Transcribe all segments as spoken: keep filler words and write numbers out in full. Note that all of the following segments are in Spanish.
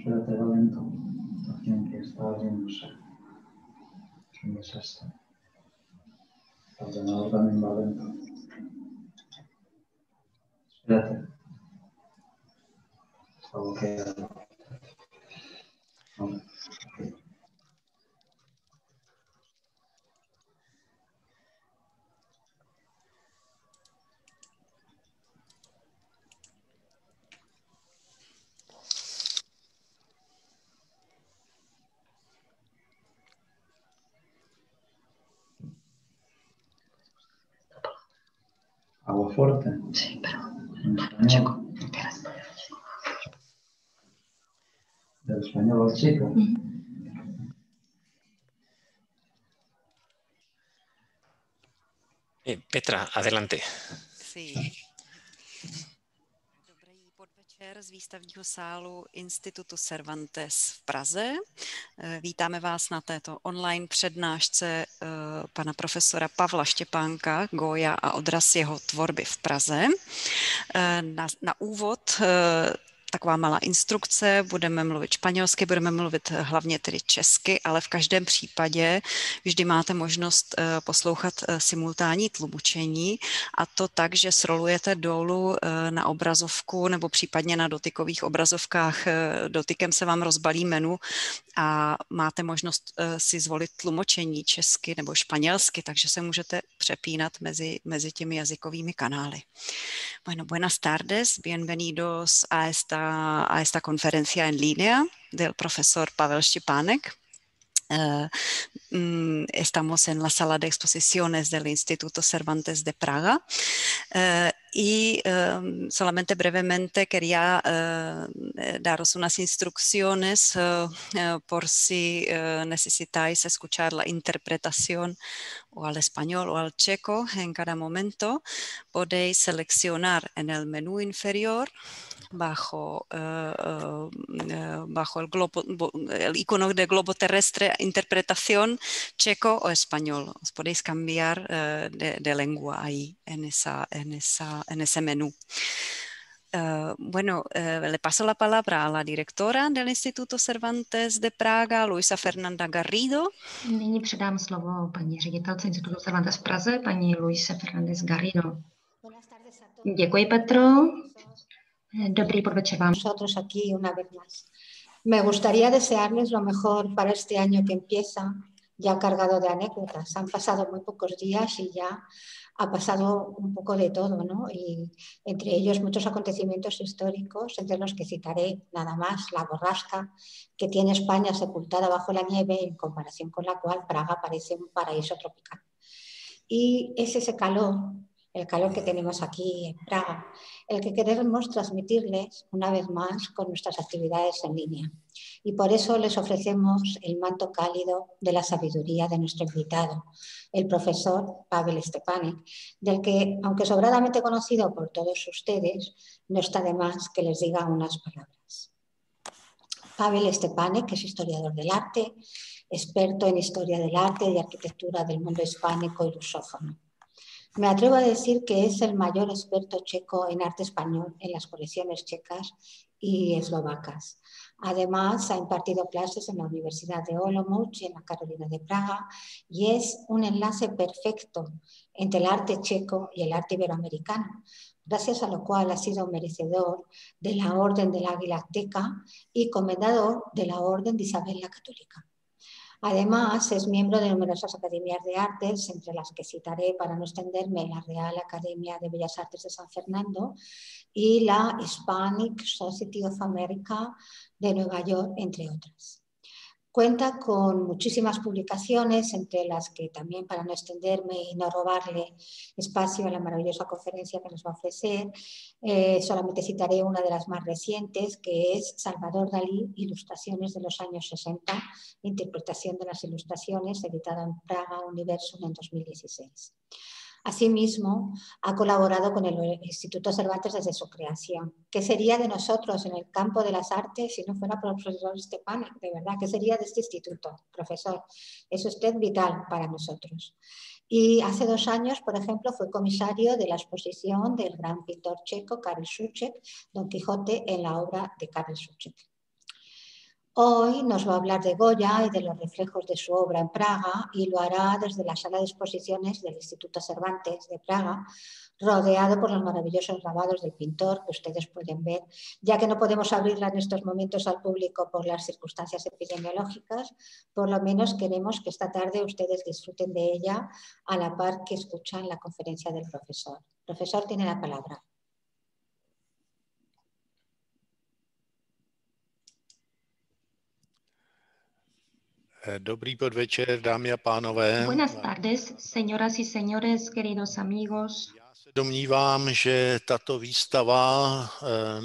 espérate, va lento. Atención, que está abriéndose. Es un desastre. El ordenador también va lento. Espérate. Está bloqueado. Vale. ¿Agua fuerte? Sí, pero no, chico. ¿Del español al chico? Sí. Eh, Petra, adelante. Sí. Z výstavního sálu Institutu Cervantes v Praze. Vítáme vás na této online přednášce pana profesora Pavla Štěpánka, Goya a odraz jeho tvorby v Praze. Na, na úvod taková malá instrukce, budeme mluvit španělsky, budeme mluvit hlavně tedy česky, ale v každém případě vždy máte možnost poslouchat simultánní tlumočení, a to tak, že srolujete dolů na obrazovku nebo případně na dotykových obrazovkách. Dotykem se vám rozbalí menu a máte možnost si zvolit tlumočení česky nebo španělsky, takže se můžete přepínat mezi, mezi těmi jazykovými kanály. Bueno, buenas tardes, bienvenidos a esta a esta conferencia en línea del profesor Pavel Štěpánek. Uh, estamos en la sala de exposiciones del Instituto Cervantes de Praga uh, y uh, solamente brevemente quería uh, daros unas instrucciones uh, uh, por si uh, necesitáis escuchar la interpretación o al español o al checo en cada momento. Podéis seleccionar en el menú inferior bajo, uh, uh, bajo el, globo, el icono de globo terrestre interpretación checo o español. Os podéis cambiar uh, de, de lengua ahí en, esa, en, esa, en ese menú. Uh, bueno, uh, le paso la palabra a la directora del Instituto Cervantes de Praga, Luisa Fernanda Garrido. Nyní předám slovo paní ředitelce Institutu Cervantes v Praze, paní Luise Fernández Garrido. Děkuji, Petro. Dobrý podvečer vám. Nosotros aquí una vez más. Me gustaría desearles lo mejor para este año que empieza, ya cargado de anécdotas. Han pasado muy pocos días y ya ha pasado un poco de todo, ¿no? Y entre ellos muchos acontecimientos históricos, entre los que citaré nada más la borrasca que tiene España sepultada bajo la nieve, en comparación con la cual Praga parece un paraíso tropical. Y es ese calor, el calor que tenemos aquí en Praga, el que queremos transmitirles una vez más con nuestras actividades en línea. Y por eso les ofrecemos el manto cálido de la sabiduría de nuestro invitado, el profesor Pavel Štěpánek, del que, aunque sobradamente conocido por todos ustedes, no está de más que les diga unas palabras. Pavel Štěpánek, que es historiador del arte, experto en historia del arte y arquitectura del mundo hispánico y lusófono. Me atrevo a decir que es el mayor experto checo en arte español en las colecciones checas y eslovacas. Además, ha impartido clases en la Universidad de Olomouc y en la Carolina de Praga, y es un enlace perfecto entre el arte checo y el arte iberoamericano, gracias a lo cual ha sido merecedor de la Orden del Águila Azteca y comendador de la Orden de Isabel la Católica. Además, es miembro de numerosas academias de artes, entre las que citaré, para no extenderme, la Real Academia de Bellas Artes de San Fernando y la Hispanic Society of America de Nueva York, entre otras. Cuenta con muchísimas publicaciones, entre las que también, para no extenderme y no robarle espacio a la maravillosa conferencia que nos va a ofrecer, eh, solamente citaré una de las más recientes, que es Salvador Dalí, Ilustraciones de los años sesenta, Interpretación de las Ilustraciones, editada en Praga Universum en dos mil dieciséis. Asimismo, ha colaborado con el Instituto Cervantes desde su creación. ¿Qué sería de nosotros en el campo de las artes si no fuera por el profesor Štěpánek? De verdad, ¿qué sería de este instituto, profesor? Es usted vital para nosotros. Y hace dos años, por ejemplo, fue comisario de la exposición del gran pintor checo Karel Souček, Don Quijote, en la obra de Karel Souček. Hoy nos va a hablar de Goya y de los reflejos de su obra en Praga, y lo hará desde la sala de exposiciones del Instituto Cervantes de Praga, rodeado por los maravillosos grabados del pintor que ustedes pueden ver, ya que no podemos abrirla en estos momentos al público por las circunstancias epidemiológicas. Por lo menos queremos que esta tarde ustedes disfruten de ella a la par que escuchan la conferencia del profesor. El profesor tiene la palabra. Dobrý podvečer, dámy a pánové. Buenas tardes, señoras y señores, queridos amigos. Já se domnívám, že tato výstava,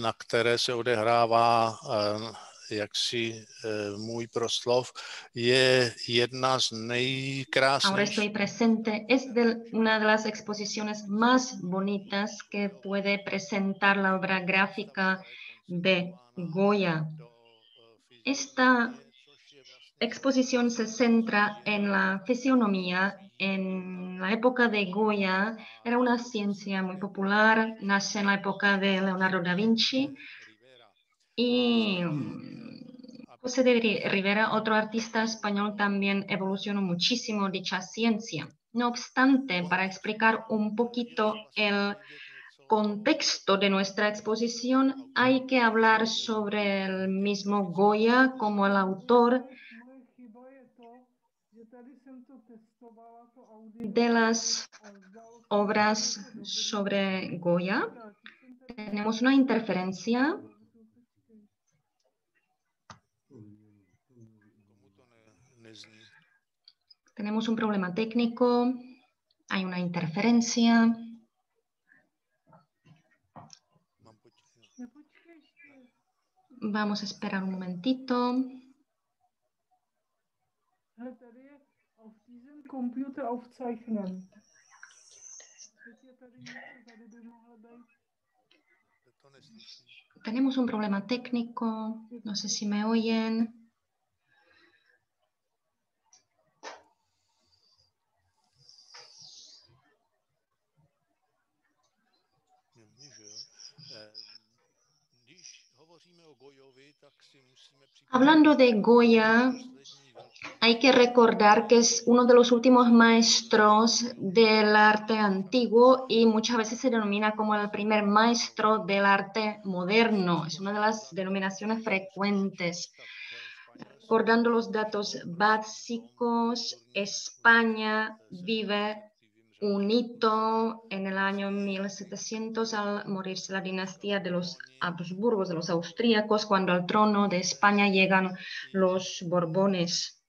na které se odehrává jaksi můj proslov, je jedna z nejkrásnějších. Ahora estoy presente. Es de una de las exposiciones más bonitas que puede presentar la obra gráfica de Goya. Esta exposición se centra en la fisionomía. En la época de Goya era una ciencia muy popular, nace en la época de Leonardo da Vinci, y José de Rivera, otro artista español, también evolucionó muchísimo dicha ciencia. No obstante, para explicar un poquito el contexto de nuestra exposición, hay que hablar sobre el mismo Goya como el autor de las obras sobre Goya. Tenemos una interferencia. Tenemos un problema técnico. Hay una interferencia. Vamos a esperar un momentito. Computer aufzeichnen. Tenemos un problema técnico, no sé si me oyen. Hablando de Goya, hay que recordar que es uno de los últimos maestros del arte antiguo y muchas veces se denomina como el primer maestro del arte moderno. Es una de las denominaciones frecuentes. Recordando los datos básicos, España vive un hito en el año mil setecientos al morirse la dinastía de los Habsburgos, de los austríacos, cuando al trono de España llegan los Borbones.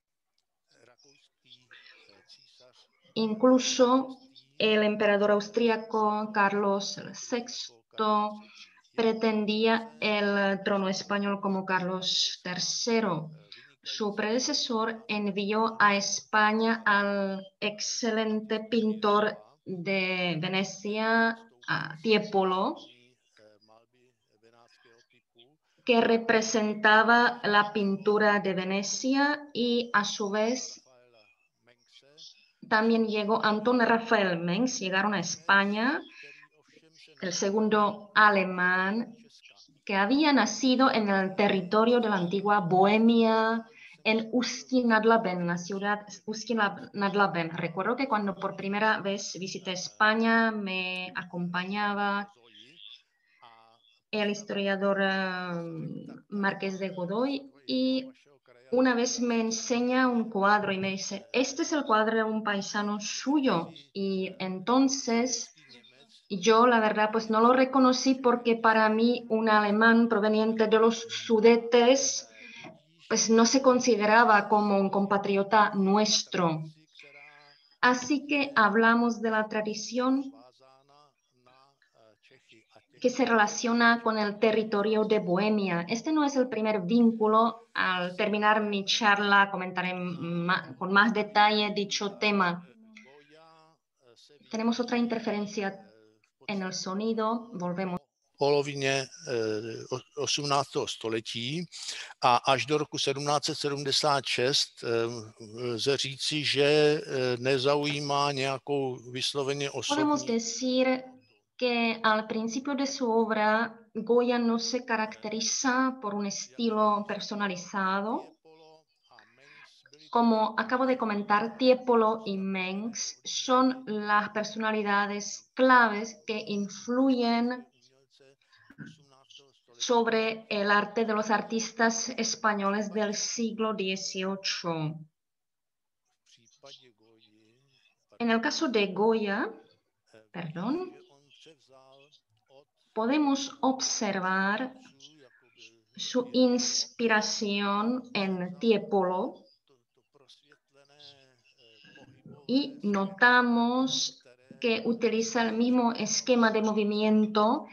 Incluso el emperador austríaco Carlos sexto pretendía el trono español como Carlos tercero. Su predecesor envió a España al excelente pintor de Venecia, Tiepolo, que representaba la pintura de Venecia, y a su vez también llegó Anton Rafael Mengs, llegaron a España, el segundo alemán, que había nacido en el territorio de la antigua Bohemia, en Ústí nad Labem, la ciudad Ústí nad Labem. Recuerdo que cuando por primera vez visité España me acompañaba el historiador uh, Marqués de Godoy, y una vez me enseña un cuadro y me dice, este es el cuadro de un paisano suyo. Y entonces yo, la verdad, pues no lo reconocí, porque para mí un alemán proveniente de los Sudetes pues no se consideraba como un compatriota nuestro. Así que hablamos de la tradición que se relaciona con el territorio de Bohemia. Este no es el primer vínculo. Al terminar mi charla comentaré con más detalle dicho tema. Tenemos otra interferencia en el sonido. Volvemos. Polovině osmnáctého století a až do roku sedmnáct set sedmdesát šest lze říci, že nezaujímá nějakou vysloveně osobní. Podemos decir que al principio de su obra Goya no se caracteriza por un estilo personalizado. Como acabo de comentar, Tiepolo y Mengs son las personalidades claves que influyen sobre el arte de los artistas españoles del siglo dieciocho. En el caso de Goya, perdón, podemos observar su inspiración en Tiepolo y notamos que utiliza el mismo esquema de movimiento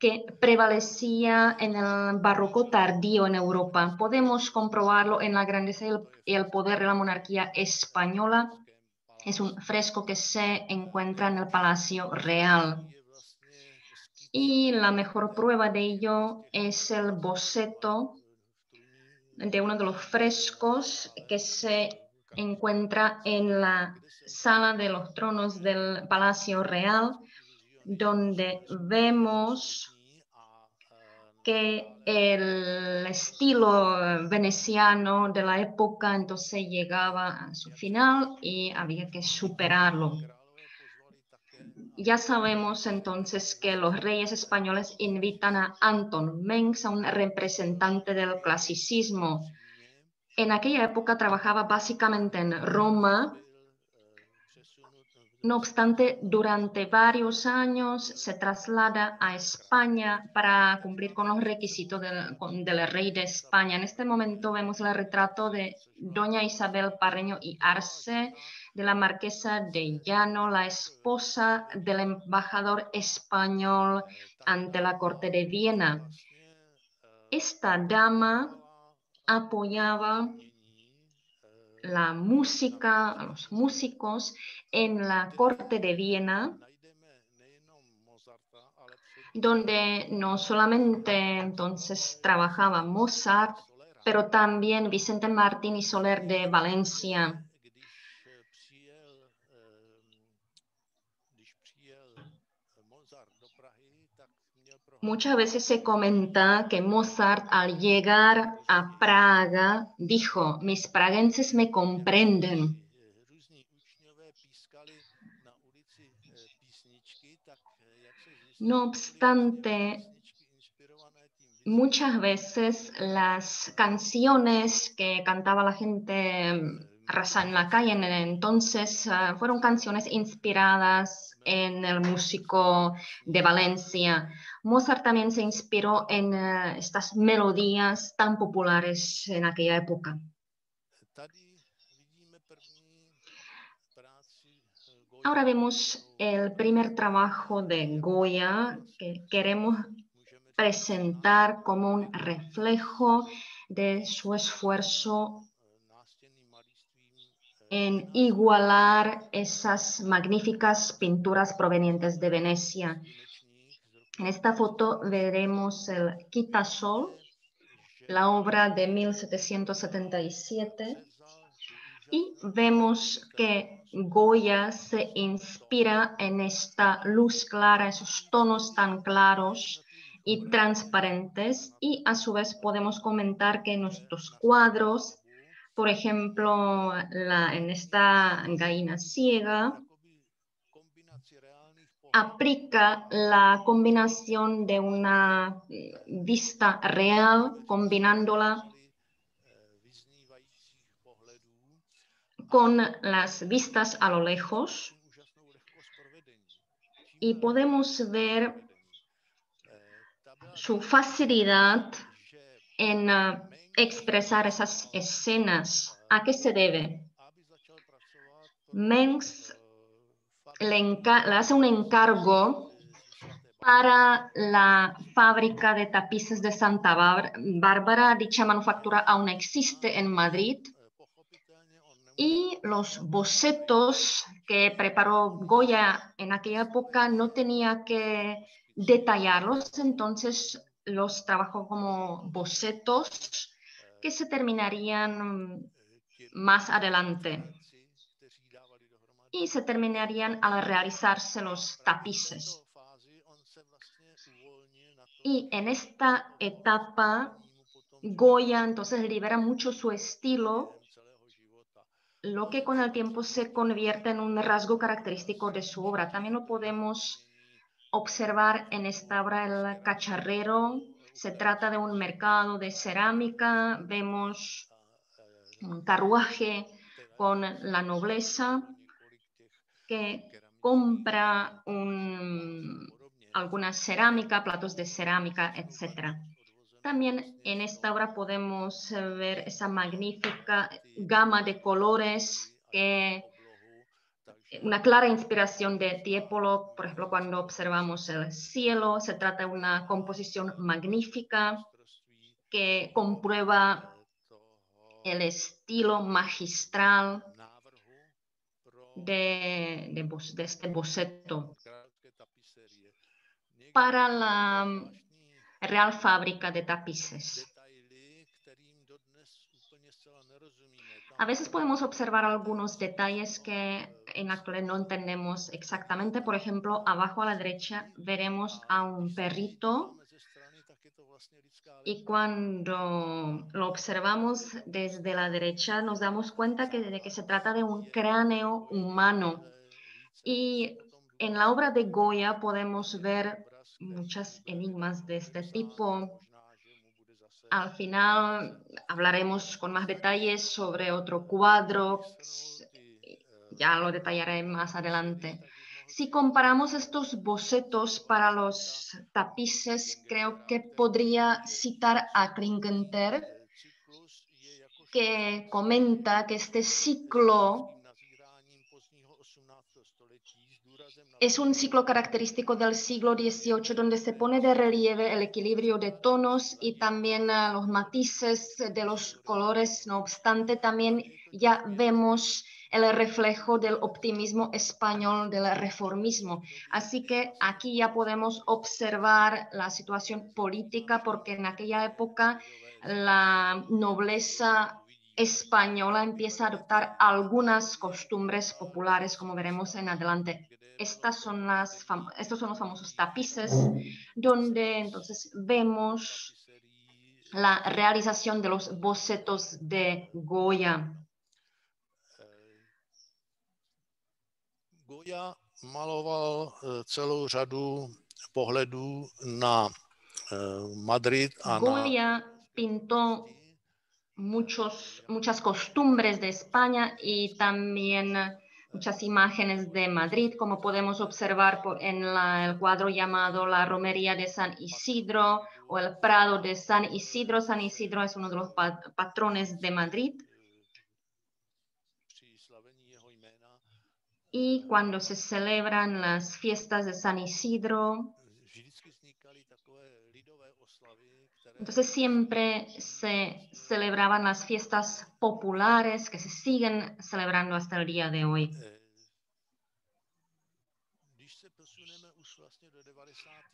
que prevalecía en el barroco tardío en Europa. Podemos comprobarlo en La grandeza y el poder de la monarquía española. Es un fresco que se encuentra en el Palacio Real. Y la mejor prueba de ello es el boceto de uno de los frescos que se encuentra en la sala de los tronos del Palacio Real, donde vemos que el estilo veneciano de la época entonces llegaba a su final y había que superarlo. Ya sabemos entonces que los reyes españoles invitan a Anton Mengs, a un representante del clasicismo. En aquella época trabajaba básicamente en Roma. No obstante, durante varios años se traslada a España para cumplir con los requisitos del, del rey de España. En este momento vemos el retrato de doña Isabel Parreño y Arce, de la marquesa de Llano, la esposa del embajador español ante la corte de Viena. Esta dama apoyaba la música, a los músicos en la corte de Viena, donde no solamente entonces trabajaba Mozart, pero también Vicente Martín y Soler de Valencia. Muchas veces se comenta que Mozart, al llegar a Praga, dijo: mis praguenses me comprenden. No obstante, muchas veces las canciones que cantaba la gente rasa en la calle en el entonces fueron canciones inspiradas en el músico de Valencia. Mozart también se inspiró en uh, estas melodías tan populares en aquella época. Ahora vemos el primer trabajo de Goya que queremos presentar como un reflejo de su esfuerzo en igualar esas magníficas pinturas provenientes de Venecia. En esta foto veremos el Quitasol, la obra de mil setecientos setenta y siete, y vemos que Goya se inspira en esta luz clara, esos tonos tan claros y transparentes, y a su vez podemos comentar que en nuestros cuadros, por ejemplo, la, en esta gallina ciega, aplica la combinación de una vista real, combinándola con las vistas a lo lejos. Y podemos ver su facilidad en uh, expresar esas escenas. ¿A qué se debe? Mengs le, le hace un encargo para la fábrica de tapices de Santa Bárbara. Dicha manufactura aún existe en Madrid. Y los bocetos que preparó Goya en aquella época no tenía que detallarlos, entonces los trabajó como bocetos que se terminarían más adelante y se terminarían al realizarse los tapices. Y en esta etapa, Goya entonces libera mucho su estilo, lo que con el tiempo se convierte en un rasgo característico de su obra. También lo podemos observar en esta obra, El Cacharrero. Se trata de un mercado de cerámica, vemos un carruaje con la nobleza que compra un, alguna cerámica, platos de cerámica, etcétera. También en esta obra podemos ver esa magnífica gama de colores, que una clara inspiración de Tiepolo, por ejemplo, cuando observamos el cielo. Se trata de una composición magnífica que comprueba el estilo magistral de, de, de este boceto. Para la Real Fábrica de Tapices, a veces podemos observar algunos detalles que en la actualidad no entendemos exactamente. Por ejemplo, abajo a la derecha veremos a un perrito, y cuando lo observamos desde la derecha nos damos cuenta que, de que se trata de un cráneo humano. Y en la obra de Goya podemos ver muchas enigmas de este tipo. Al final hablaremos con más detalles sobre otro cuadro, ya lo detallaré más adelante. Si comparamos estos bocetos para los tapices, creo que podría citar a Klingenthal, que comenta que este ciclo es un ciclo característico del siglo dieciocho, donde se pone de relieve el equilibrio de tonos y también uh, los matices de los colores. No obstante, también ya vemos el reflejo del optimismo español, del reformismo. Así que aquí ya podemos observar la situación política, porque en aquella época la nobleza española empieza a adoptar algunas costumbres populares, como veremos en adelante. Estas son las estos son los famosos tapices, donde entonces vemos la realización de los bocetos de Goya. Goya maloval celou řadu pohledů na Madrid a Goya pintó muchos, muchas costumbres de España y también muchas imágenes de Madrid, como podemos observar en la, el cuadro llamado La Romería de San Isidro o El Prado de San Isidro. San Isidro es uno de los patrones de Madrid. Y cuando se celebran las fiestas de San Isidro, entonces siempre se celebraban las fiestas populares que se siguen celebrando hasta el día de hoy.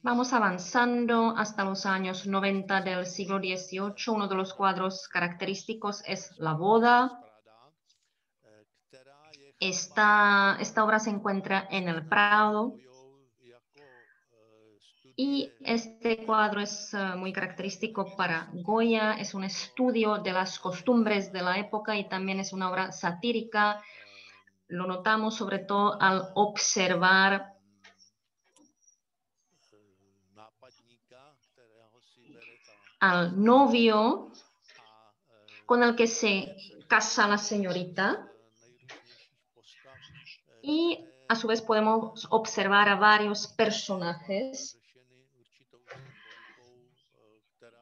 Vamos avanzando hasta los años noventa del siglo dieciocho. Uno de los cuadros característicos es La Boda. Esta, esta obra se encuentra en el Prado. Y este cuadro es uh, muy característico para Goya. Es un estudio de las costumbres de la época y también es una obra satírica. Lo notamos sobre todo al observar al novio con el que se casa la señorita. Y a su vez podemos observar a varios personajes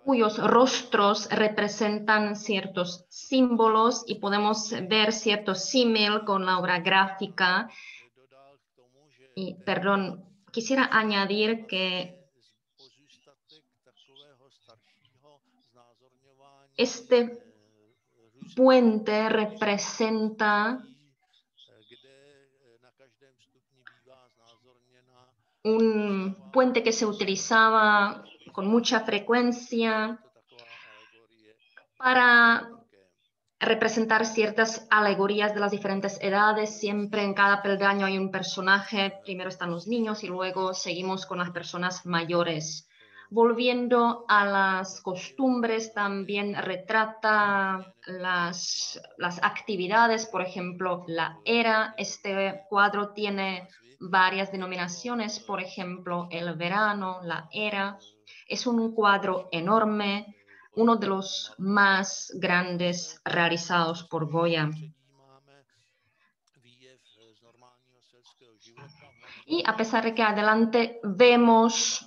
cuyos rostros representan ciertos símbolos, y podemos ver cierto símil con la obra gráfica. Y, perdón, quisiera añadir que este puente representa un puente que se utilizaba con mucha frecuencia para representar ciertas alegorías de las diferentes edades. Siempre en cada peldaño hay un personaje. Primero están los niños y luego seguimos con las personas mayores. Volviendo a las costumbres, también retrata las, las actividades, por ejemplo, la era. Este cuadro tiene varias denominaciones, por ejemplo, el verano, la era. Es un cuadro enorme, uno de los más grandes realizados por Goya. Y a pesar de que adelante vemos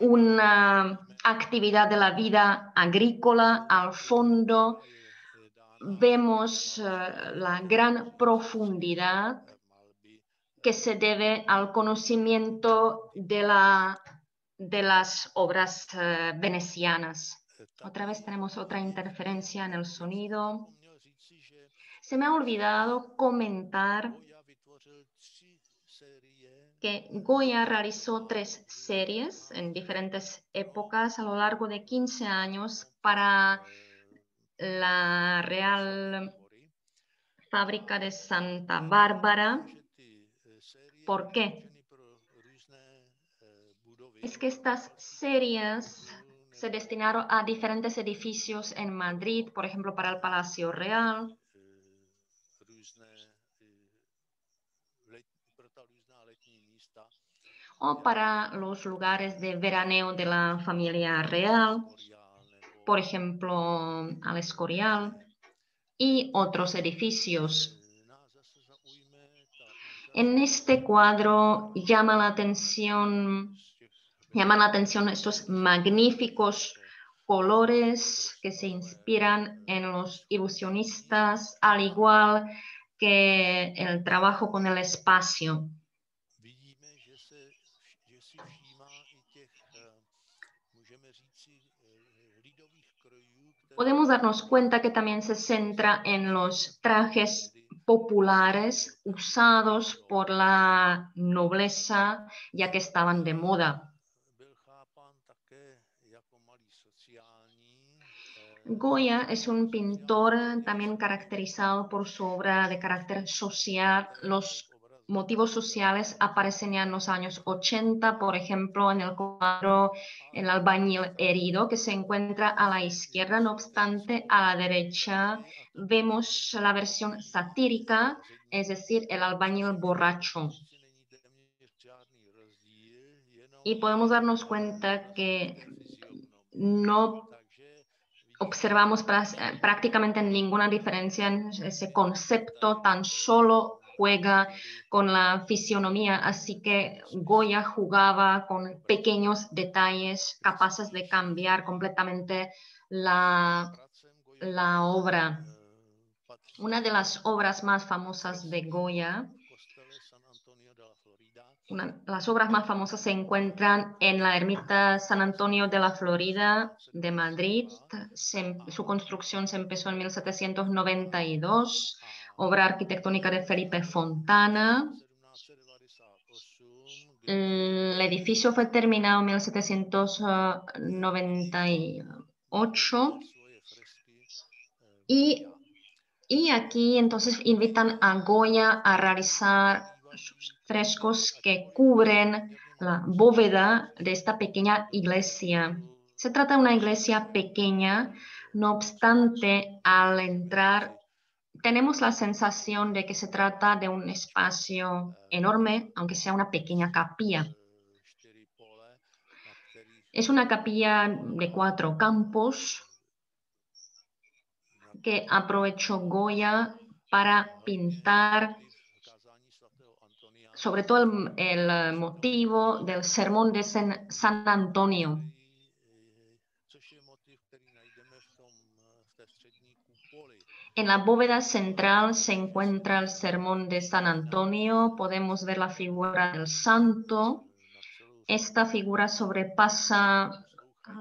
una actividad de la vida agrícola, al fondo vemos uh, la gran profundidad que se debe al conocimiento de, la, de las obras uh, venecianas. Otra vez tenemos otra interferencia en el sonido. Se me ha olvidado comentar que Goya realizó tres series en diferentes épocas a lo largo de quince años para la Real Fábrica de Santa Bárbara. ¿Por qué? Es que estas series se destinaron a diferentes edificios en Madrid, por ejemplo, para el Palacio Real. O para los lugares de veraneo de la familia real, por ejemplo, al Escorial y otros edificios. En este cuadro llama la atención, llaman la atención estos magníficos colores que se inspiran en los ilusionistas, al igual que el trabajo con el espacio. Podemos darnos cuenta que también se centra en los trajes populares usados por la nobleza, ya que estaban de moda. Goya es un pintor también caracterizado por su obra de carácter social. Los motivos sociales aparecen ya en los años ochenta, por ejemplo, en el cuadro El albañil herido, que se encuentra a la izquierda. No obstante, a la derecha vemos la versión satírica, es decir, el albañil borracho. Y podemos darnos cuenta que no observamos prácticamente ninguna diferencia en ese concepto, tan solo juega con la fisionomía, así que Goya jugaba con pequeños detalles capaces de cambiar completamente la, la obra. Una de las obras más famosas de Goya, una, las obras más famosas se encuentran en la ermita San Antonio de la Florida de Madrid. Se, su construcción se empezó en mil setecientos noventa y dos. Obra arquitectónica de Felipe Fontana. El edificio fue terminado en mil setecientos noventa y ocho. Y, y aquí entonces invitan a Goya a realizar sus frescos que cubren la bóveda de esta pequeña iglesia. Se trata de una iglesia pequeña, no obstante, al entrar tenemos la sensación de que se trata de un espacio enorme, aunque sea una pequeña capilla. Es una capilla de cuatro campos que aprovechó Goya para pintar sobre todo el, el motivo del Sermón de San, San Antonio. En la bóveda central se encuentra el Sermón de San Antonio. Podemos ver la figura del santo. Esta figura sobrepasa a,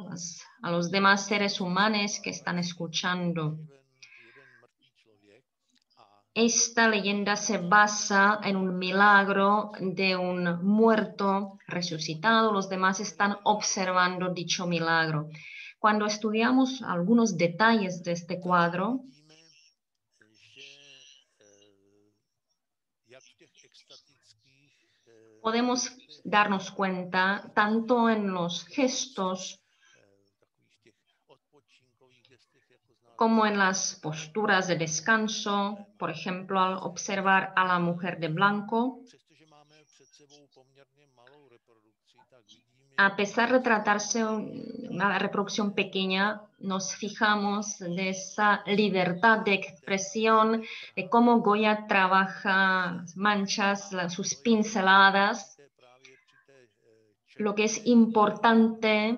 las, a los demás seres humanos que están escuchando. Esta leyenda se basa en un milagro de un muerto resucitado. Los demás están observando dicho milagro. Cuando estudiamos algunos detalles de este cuadro, podemos darnos cuenta tanto en los gestos como en las posturas de descanso, por ejemplo, al observar a la mujer de blanco. A pesar de tratarse una reproducción pequeña, nos fijamos de esa libertad de expresión, de cómo Goya trabaja las manchas, sus pinceladas, lo que es importante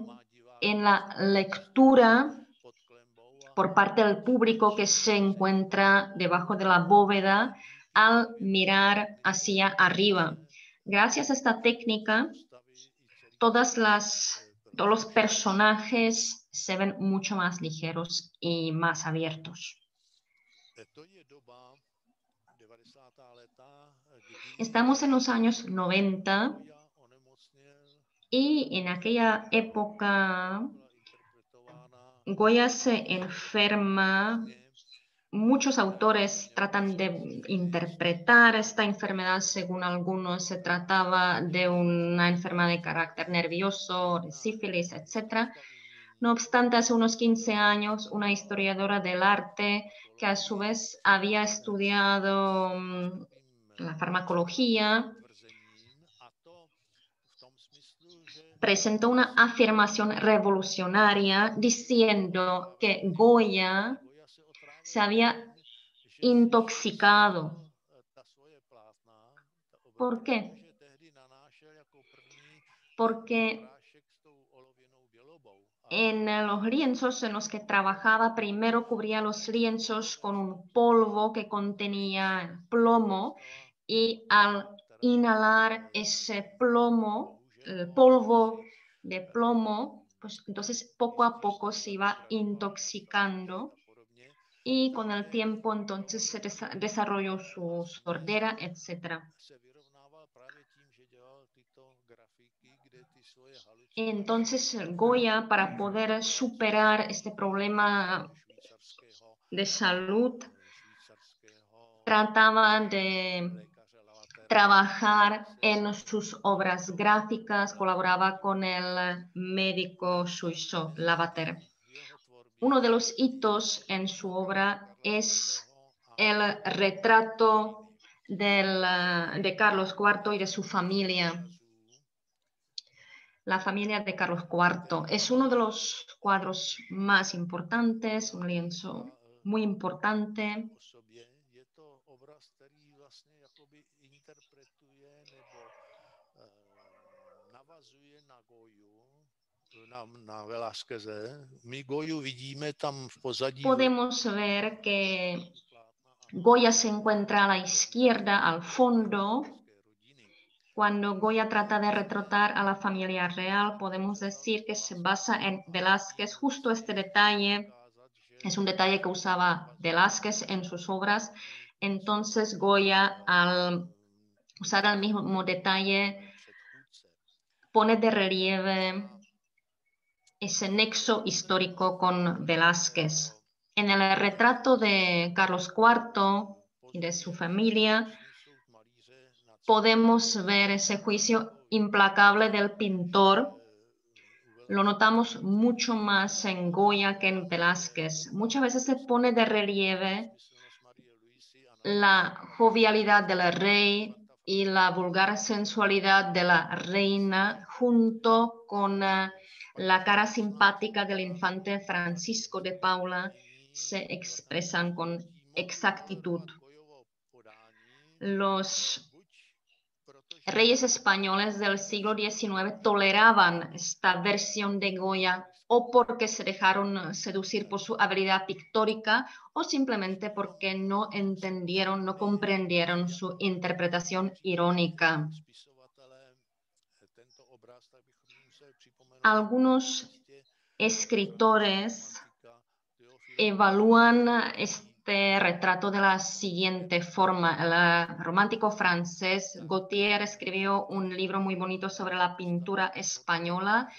en la lectura por parte del público que se encuentra debajo de la bóveda al mirar hacia arriba. Gracias a esta técnica, Todas las, todos los personajes se ven mucho más ligeros y más abiertos. Estamos en los años noventa y en aquella época Goya se enferma. Muchos autores tratan de interpretar esta enfermedad. Según algunos, se trataba de una enfermedad de carácter nervioso, de sífilis, etcétera. No obstante, hace unos quince años, una historiadora del arte, que a su vez había estudiado la farmacología, presentó una afirmación revolucionaria diciendo que Goya se había intoxicado. ¿Por qué? Porque en los lienzos en los que trabajaba, primero cubría los lienzos con un polvo que contenía plomo, y al inhalar ese plomo, el polvo de plomo, pues entonces poco a poco se iba intoxicando. Y con el tiempo entonces se desa desarrolló su sordera, etcétera. Entonces Goya, para poder superar este problema de salud, trataba de trabajar en sus obras gráficas, colaboraba con el médico suizo Lavater. Uno de los hitos en su obra es el retrato del, de Carlos cuarto y de su familia. La familia de Carlos cuarto es uno de los cuadros más importantes, un lienzo muy importante. Podemos ver que Goya se encuentra a la izquierda, al fondo. Cuando Goya trata de retratar a la familia real, podemos decir que se basa en Velázquez. Justo este detalle es un detalle que usaba Velázquez en sus obras. Entonces Goya, al usar el mismo detalle, pone de relieve ese nexo histórico con Velázquez. En el retrato de Carlos cuarto y de su familia podemos ver ese juicio implacable del pintor. Lo notamos mucho más en Goya que en Velázquez. Muchas veces se pone de relieve la jovialidad del rey y la vulgar sensualidad de la reina, junto con uh, la cara simpática del infante Francisco de Paula, se expresan con exactitud. Los reyes españoles del siglo diecinueve toleraban esta versión de Goya, o porque se dejaron seducir por su habilidad pictórica, o simplemente porque no entendieron, no comprendieron su interpretación irónica. Algunos escritores evalúan este retrato de la siguiente forma. El romántico francés Gautier escribió un libro muy bonito sobre la pintura española,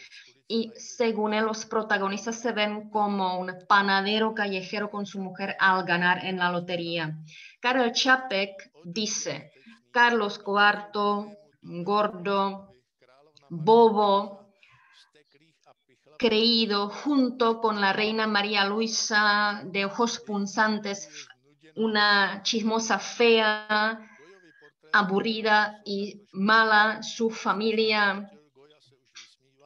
y según él, los protagonistas se ven como un panadero callejero con su mujer al ganar en la lotería. Karel Souček dice: Carlos cuarto gordo, bobo, creído, junto con la reina María Luisa de ojos punzantes, una chismosa fea, aburrida y mala, su familia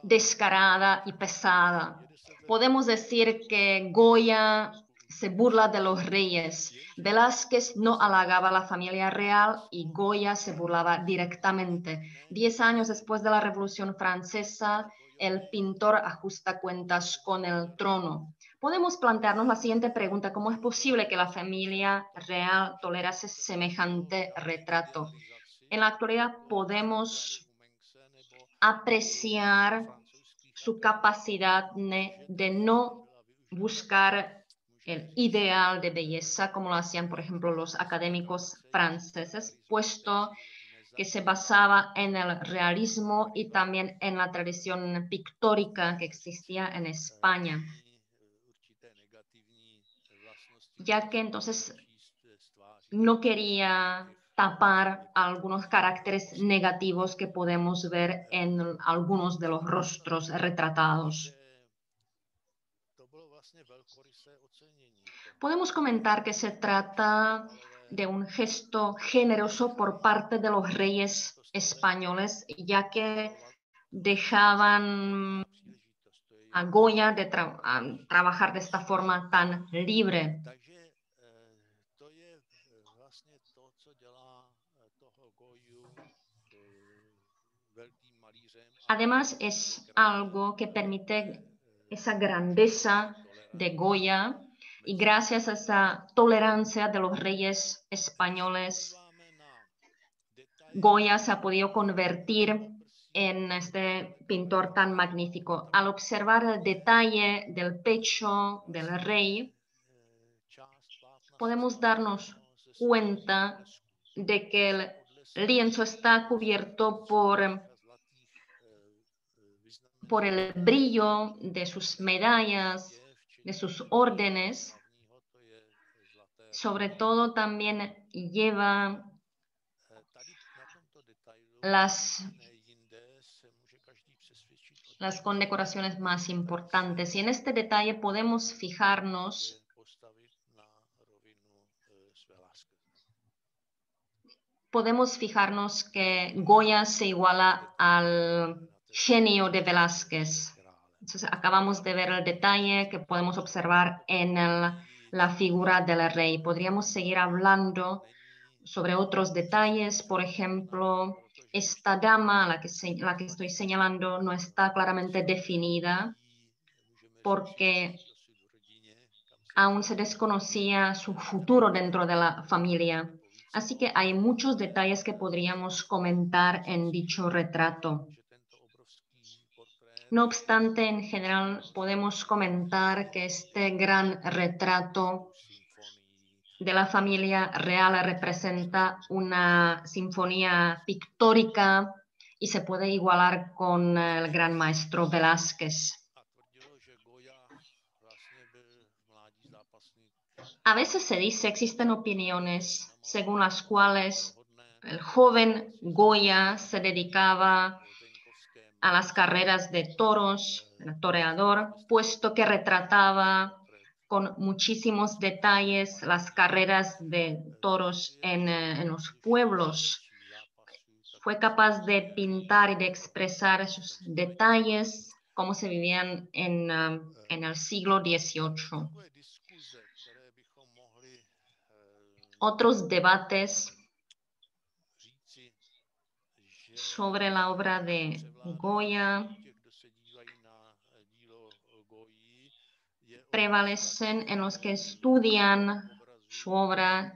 descarada y pesada. Podemos decir que Goya se burla de los reyes. Velázquez no halagaba a la familia real y Goya se burlaba directamente. Diez años después de la Revolución Francesa, el pintor ajusta cuentas con el trono. Podemos plantearnos la siguiente pregunta: ¿cómo es posible que la familia real tolerase semejante retrato? En la actualidad podemos apreciar su capacidad de no buscar el ideal de belleza, como lo hacían, por ejemplo, los académicos franceses, puesto que se basaba en el realismo y también en la tradición pictórica que existía en España, ya que entonces no quería tapar algunos caracteres negativos que podemos ver en algunos de los rostros retratados. Podemos comentar que se trata de un gesto generoso por parte de los reyes españoles, ya que dejaban a Goya de tra- a trabajar de esta forma tan libre. Además, es algo que permite esa grandeza de Goya, y gracias a esa tolerancia de los reyes españoles, Goya se ha podido convertir en este pintor tan magnífico. Al observar el detalle del pecho del rey, podemos darnos cuenta de que el lienzo está cubierto por por el brillo de sus medallas, de sus órdenes. Sobre todo también lleva las, las condecoraciones más importantes. Y en este detalle podemos fijarnos podemos fijarnos que Goya se iguala al genio de Velázquez. Entonces, acabamos de ver el detalle que podemos observar en el, la figura del rey. Podríamos seguir hablando sobre otros detalles. Por ejemplo, esta dama, la que, se, la que estoy señalando, no está claramente definida porque aún se desconocía su futuro dentro de la familia. Así que hay muchos detalles que podríamos comentar en dicho retrato. No obstante, en general podemos comentar que este gran retrato de la familia real representa una sinfonía pictórica y se puede igualar con el gran maestro Velázquez. A veces se dice, existen opiniones según las cuales el joven Goya se dedicaba a las carreras de toros, el toreador, puesto que retrataba con muchísimos detalles las carreras de toros en, en los pueblos. Fue capaz de pintar y de expresar esos detalles, cómo se vivían en, en el siglo dieciocho. Otros debates sobre la obra de Goya prevalecen en los que estudian su obra.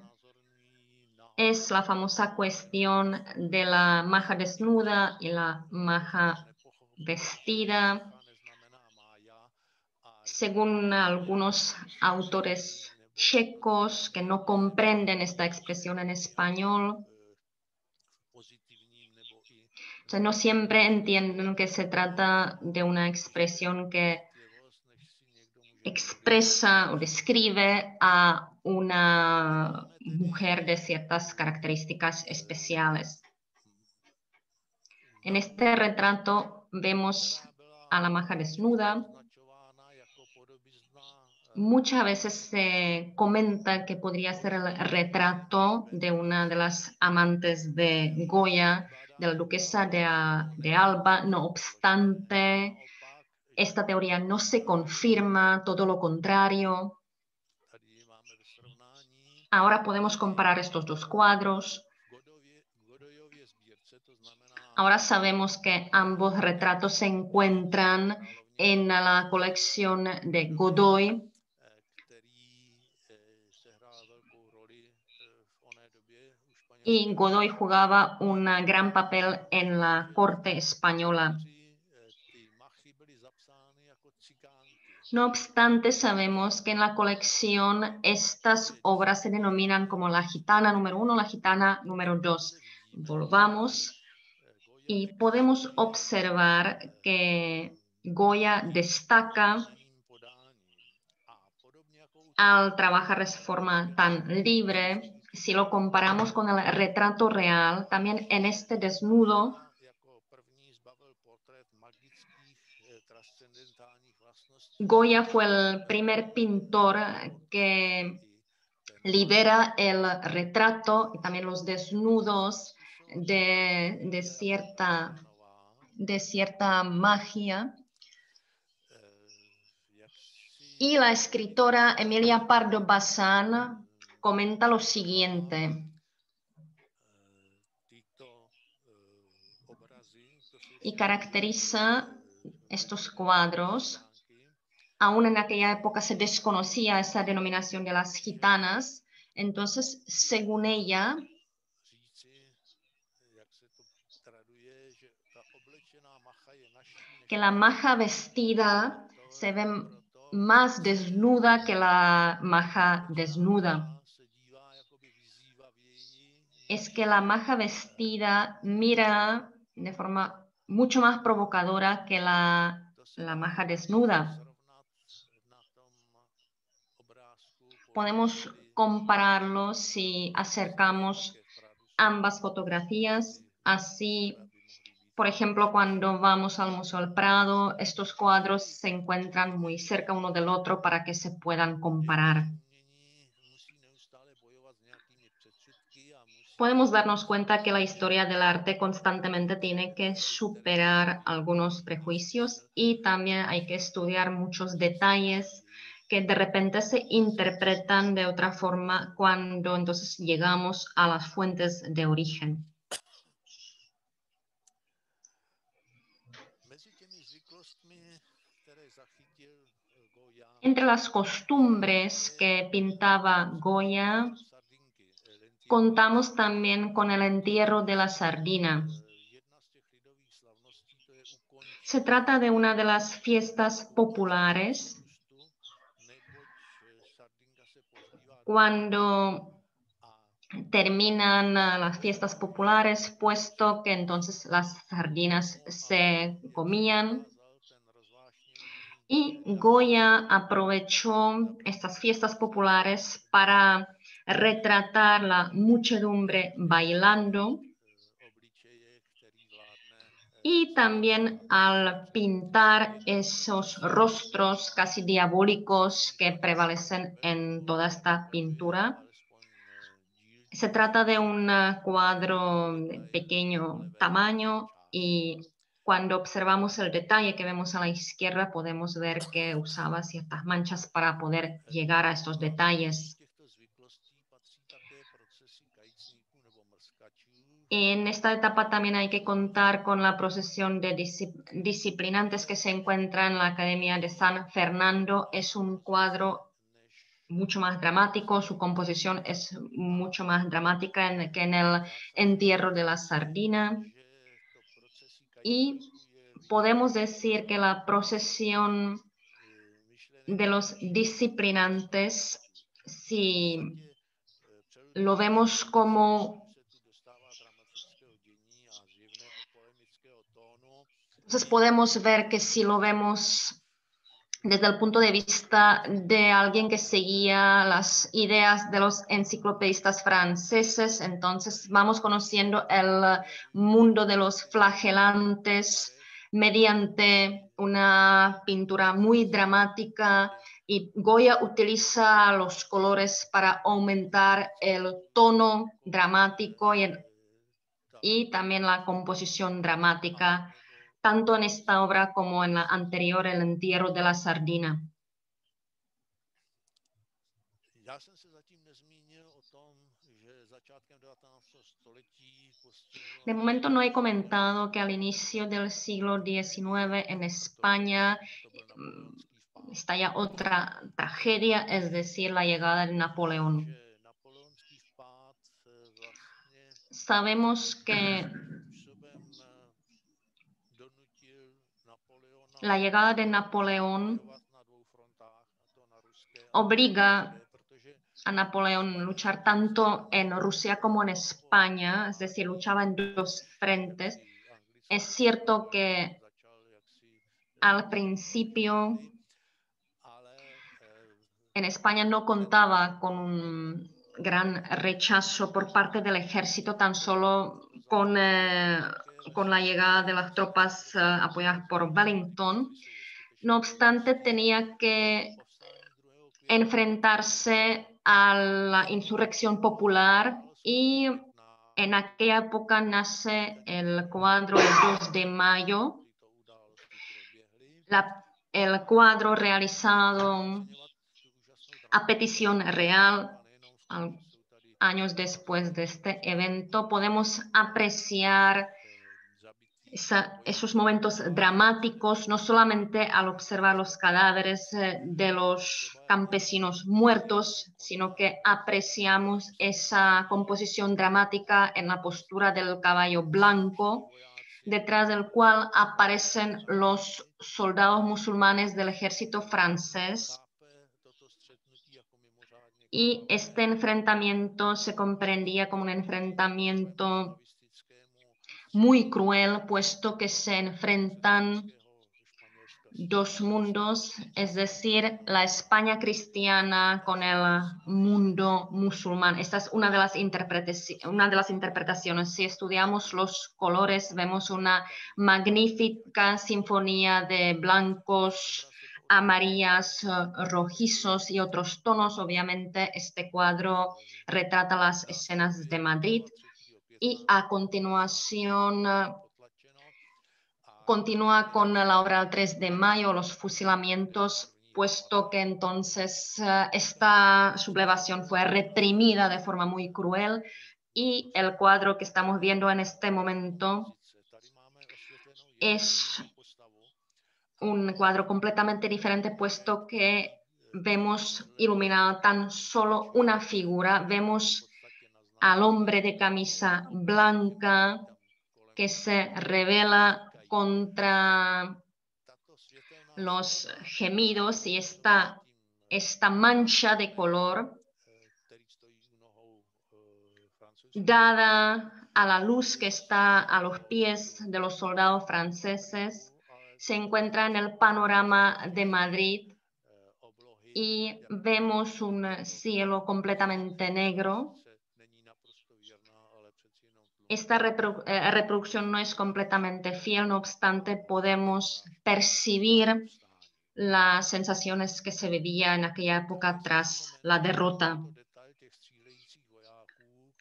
Es la famosa cuestión de la maja desnuda y la maja vestida. Según algunos autores checos que no comprenden esta expresión en español, o sea, no siempre entienden que se trata de una expresión que expresa o describe a una mujer de ciertas características especiales. En este retrato vemos a la maja desnuda. Muchas veces se comenta que podría ser el retrato de una de las amantes de Goya, de la duquesa de, de Alba. No obstante, esta teoría no se confirma, todo lo contrario. Ahora podemos comparar estos dos cuadros. Ahora sabemos que ambos retratos se encuentran en la colección de Godoy, y Godoy jugaba un gran papel en la corte española. No obstante, sabemos que en la colección estas obras se denominan como la gitana número uno, la gitana número dos. Volvamos y podemos observar que Goya destaca al trabajar de forma tan libre. Si lo comparamos con el retrato real, también en este desnudo Goya fue el primer pintor que libera el retrato y también los desnudos de, de, cierta, de cierta magia. Y la escritora Emilia Pardo Bazán comenta lo siguiente. Y caracteriza estos cuadros. Aún en aquella época se desconocía esa denominación de las gitanas. Entonces, según ella, que la maja vestida se ve más desnuda que la maja desnuda. Es que la maja vestida mira de forma mucho más provocadora que la, la maja desnuda. Podemos compararlo si acercamos ambas fotografías. Así, por ejemplo, cuando vamos al Museo del Prado, estos cuadros se encuentran muy cerca uno del otro para que se puedan comparar. Podemos darnos cuenta que la historia del arte constantemente tiene que superar algunos prejuicios y también hay que estudiar muchos detalles que de repente se interpretan de otra forma cuando entonces llegamos a las fuentes de origen. Entre las costumbres que pintaba Goya, contamos también con el entierro de la sardina. Se trata de una de las fiestas populares cuando terminan las fiestas populares, puesto que entonces las sardinas se comían. Y Goya aprovechó estas fiestas populares para retratar la muchedumbre bailando. Y también al pintar esos rostros casi diabólicos que prevalecen en toda esta pintura. Se trata de un cuadro de pequeño tamaño y cuando observamos el detalle que vemos a la izquierda podemos ver que usaba ciertas manchas para poder llegar a estos detalles. En esta etapa también hay que contar con la procesión de disciplinantes que se encuentra en la Academia de San Fernando. Es un cuadro mucho más dramático, su composición es mucho más dramática en, que en el entierro de la sardina. Y podemos decir que la procesión de los disciplinantes, si lo vemos como Entonces podemos ver que si lo vemos desde el punto de vista de alguien que seguía las ideas de los enciclopedistas franceses. Entonces vamos conociendo el mundo de los flagelantes mediante una pintura muy dramática, y Goya utiliza los colores para aumentar el tono dramático y, el, y también la composición dramática, tanto en esta obra como en la anterior, El entierro de la sardina. De momento no he comentado que al inicio del siglo diecinueve en España estalla otra tragedia, es decir, la llegada de Napoleón. Sabemos que la llegada de Napoleón obliga a Napoleón a luchar tanto en Rusia como en España, es decir, luchaba en dos frentes. Es cierto que al principio en España no contaba con un gran rechazo por parte del ejército, tan solo con... Eh, con la llegada de las tropas uh, apoyadas por Wellington. No obstante, tenía que enfrentarse a la insurrección popular, y en aquella época nace el cuadro el dos de mayo, la, el cuadro realizado a petición real. Al, años después de este evento podemos apreciar Esa, esos momentos dramáticos, no solamente al observar los cadáveres de los campesinos muertos, sino que apreciamos esa composición dramática en la postura del caballo blanco, detrás del cual aparecen los soldados musulmanes del ejército francés. Y este enfrentamiento se comprendía como un enfrentamiento muy cruel, puesto que se enfrentan dos mundos, es decir, la España cristiana con el mundo musulmán. Esta es una de las una de las interpretaciones. Si estudiamos los colores, vemos una magnífica sinfonía de blancos, amarillas, rojizos y otros tonos. Obviamente, este cuadro retrata las escenas de Madrid. Y a continuación continúa con la obra del tres de mayo, los fusilamientos, puesto que entonces esta sublevación fue reprimida de forma muy cruel, y el cuadro que estamos viendo en este momento es un cuadro completamente diferente, puesto que vemos iluminada tan solo una figura. Vemos al hombre de camisa blanca que se rebela contra los gemidos, y esta, esta mancha de color dada a la luz que está a los pies de los soldados franceses se encuentra en el panorama de Madrid, y vemos un cielo completamente negro. Esta reprodu reproducción no es completamente fiel, no obstante podemos percibir las sensaciones que se vivía en aquella época tras la derrota.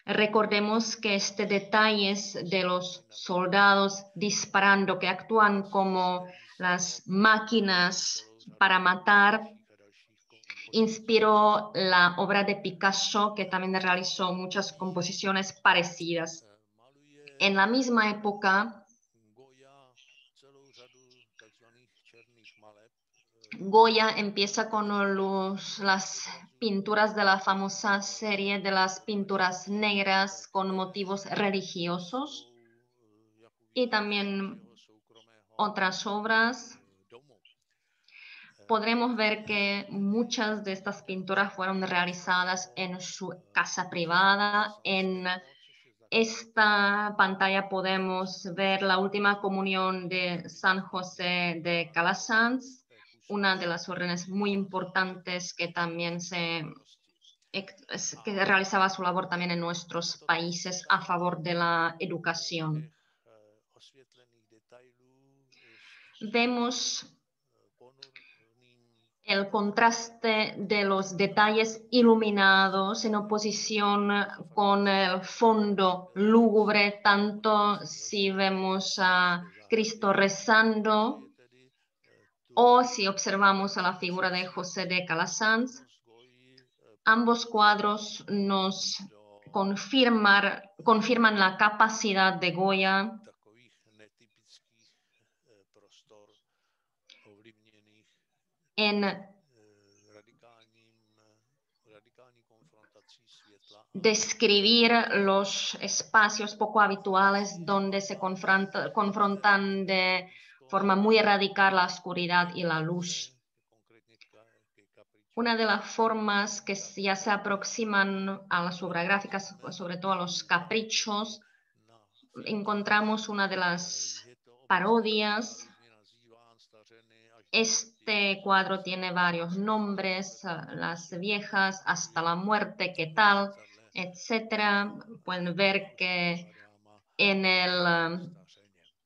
Recordemos que este detalle es de los soldados disparando, que actúan como las máquinas para matar, inspiró la obra de Picasso, que también realizó muchas composiciones parecidas. En la misma época, Goya empieza con los, las pinturas de la famosa serie de las pinturas negras con motivos religiosos, y también otras obras. Podremos ver que muchas de estas pinturas fueron realizadas en su casa privada. En esta pantalla podemos ver la última comunión de San José de Calasanz, una de las órdenes muy importantes que también se que realizaba su labor también en nuestros países a favor de la educación. Vemos el contraste de los detalles iluminados en oposición con el fondo lúgubre, tanto si vemos a Cristo rezando o si observamos a la figura de José de Calasanz. Ambos cuadros nos confirman, confirman la capacidad de Goya en describir los espacios poco habituales donde se confronta, confrontan de forma muy radical la oscuridad y la luz. Una de las formas que ya se aproximan a las obras gráficas, sobre todo a los caprichos, encontramos una de las parodias. Este cuadro tiene varios nombres, Las viejas, Hasta la muerte, ¿qué tal?, etcétera. Pueden ver que en el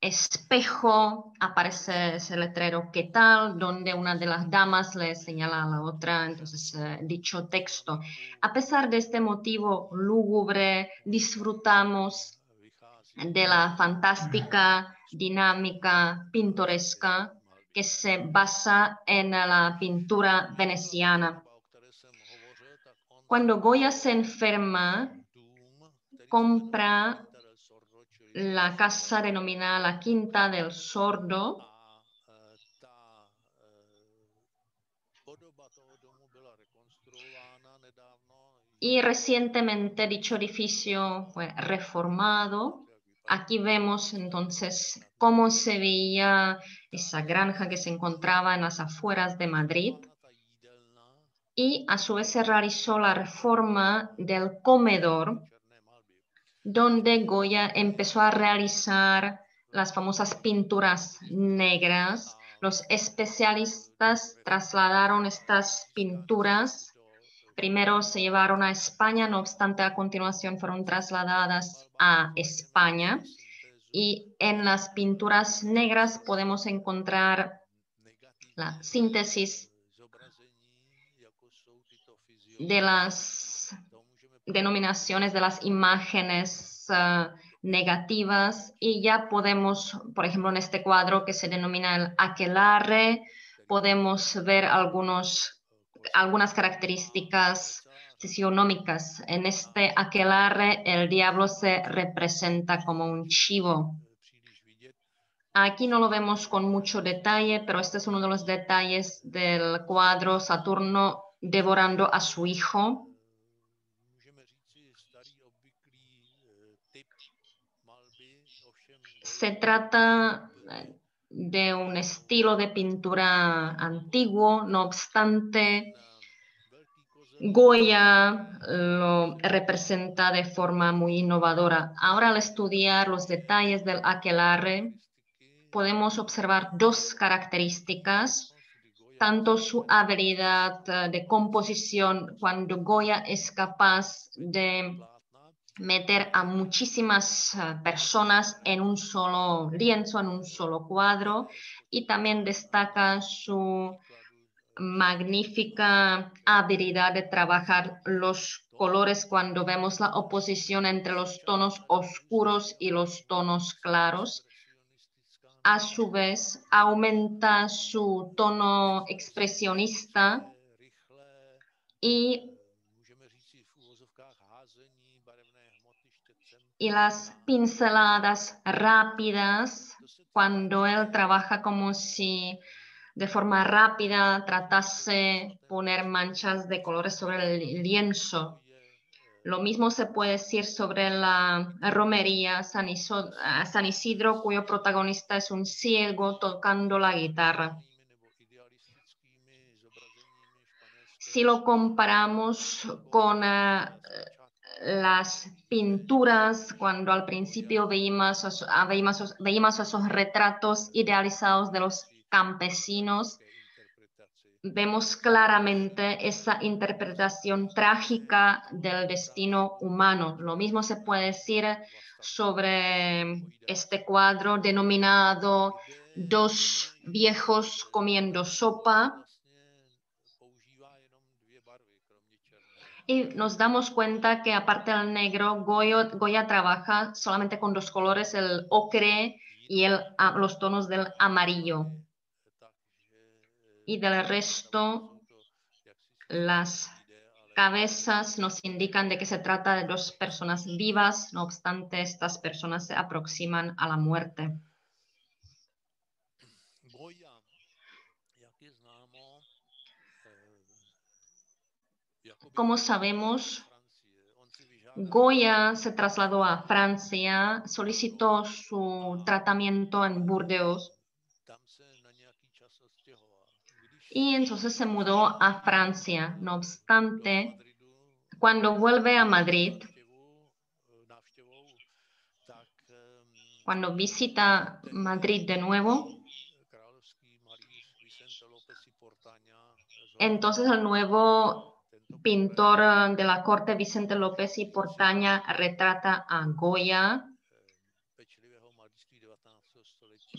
espejo aparece ese letrero "¿Qué tal?", donde una de las damas le señala a la otra entonces eh, dicho texto. A pesar de este motivo lúgubre, disfrutamos de la fantástica dinámica pintoresca que se basa en la pintura veneciana. Cuando Goya se enferma, compra la casa denominada la Quinta del Sordo, y recientemente dicho edificio fue reformado. Aquí vemos entonces cómo se veía esa granja que se encontraba en las afueras de Madrid, y a su vez se realizó la reforma del comedor, donde Goya empezó a realizar las famosas pinturas negras. Los especialistas trasladaron estas pinturas. Primero se llevaron a España, no obstante, a continuación fueron trasladadas a España. Y en las pinturas negras podemos encontrar la síntesis de las denominaciones de las imágenes uh, negativas, y ya podemos, por ejemplo, en este cuadro que se denomina El aquelarre, podemos ver algunos, algunas características fisionómicas. En este aquelarre el diablo se representa como un chivo. Aquí no lo vemos con mucho detalle, pero este es uno de los detalles del cuadro Saturno devorando a su hijo. Se trata de un estilo de pintura antiguo, no obstante, Goya lo representa de forma muy innovadora. Ahora, al estudiar los detalles del aquelarre, podemos observar dos características, tanto su habilidad de composición, cuando Goya es capaz de meter a muchísimas personas en un solo lienzo, en un solo cuadro, y también destaca su magnífica habilidad de trabajar los colores cuando vemos la oposición entre los tonos oscuros y los tonos claros. A su vez, aumenta su tono expresionista y y las pinceladas rápidas, cuando él trabaja como si de forma rápida tratase poner manchas de colores sobre el lienzo. Lo mismo se puede decir sobre la romería San Isidro, San Isidro, cuyo protagonista es un ciego tocando la guitarra. Si lo comparamos con uh, las pinturas, cuando al principio veíamos, veíamos, veíamos esos retratos idealizados de los campesinos, vemos claramente esa interpretación trágica del destino humano. Lo mismo se puede decir sobre este cuadro denominado Dos viejos comiendo sopa. Y nos damos cuenta que aparte del negro, Goya, Goya trabaja solamente con dos colores, el ocre y el, los tonos del amarillo. Y del resto, las cabezas nos indican de que se trata de dos personas vivas, no obstante, estas personas se aproximan a la muerte. Como sabemos, Goya se trasladó a Francia, solicitó su tratamiento en Burdeos y entonces se mudó a Francia. No obstante, cuando vuelve a Madrid, cuando visita Madrid de nuevo, entonces el nuevo pintor de la corte, Vicente López y Portaña, retrata a Goya.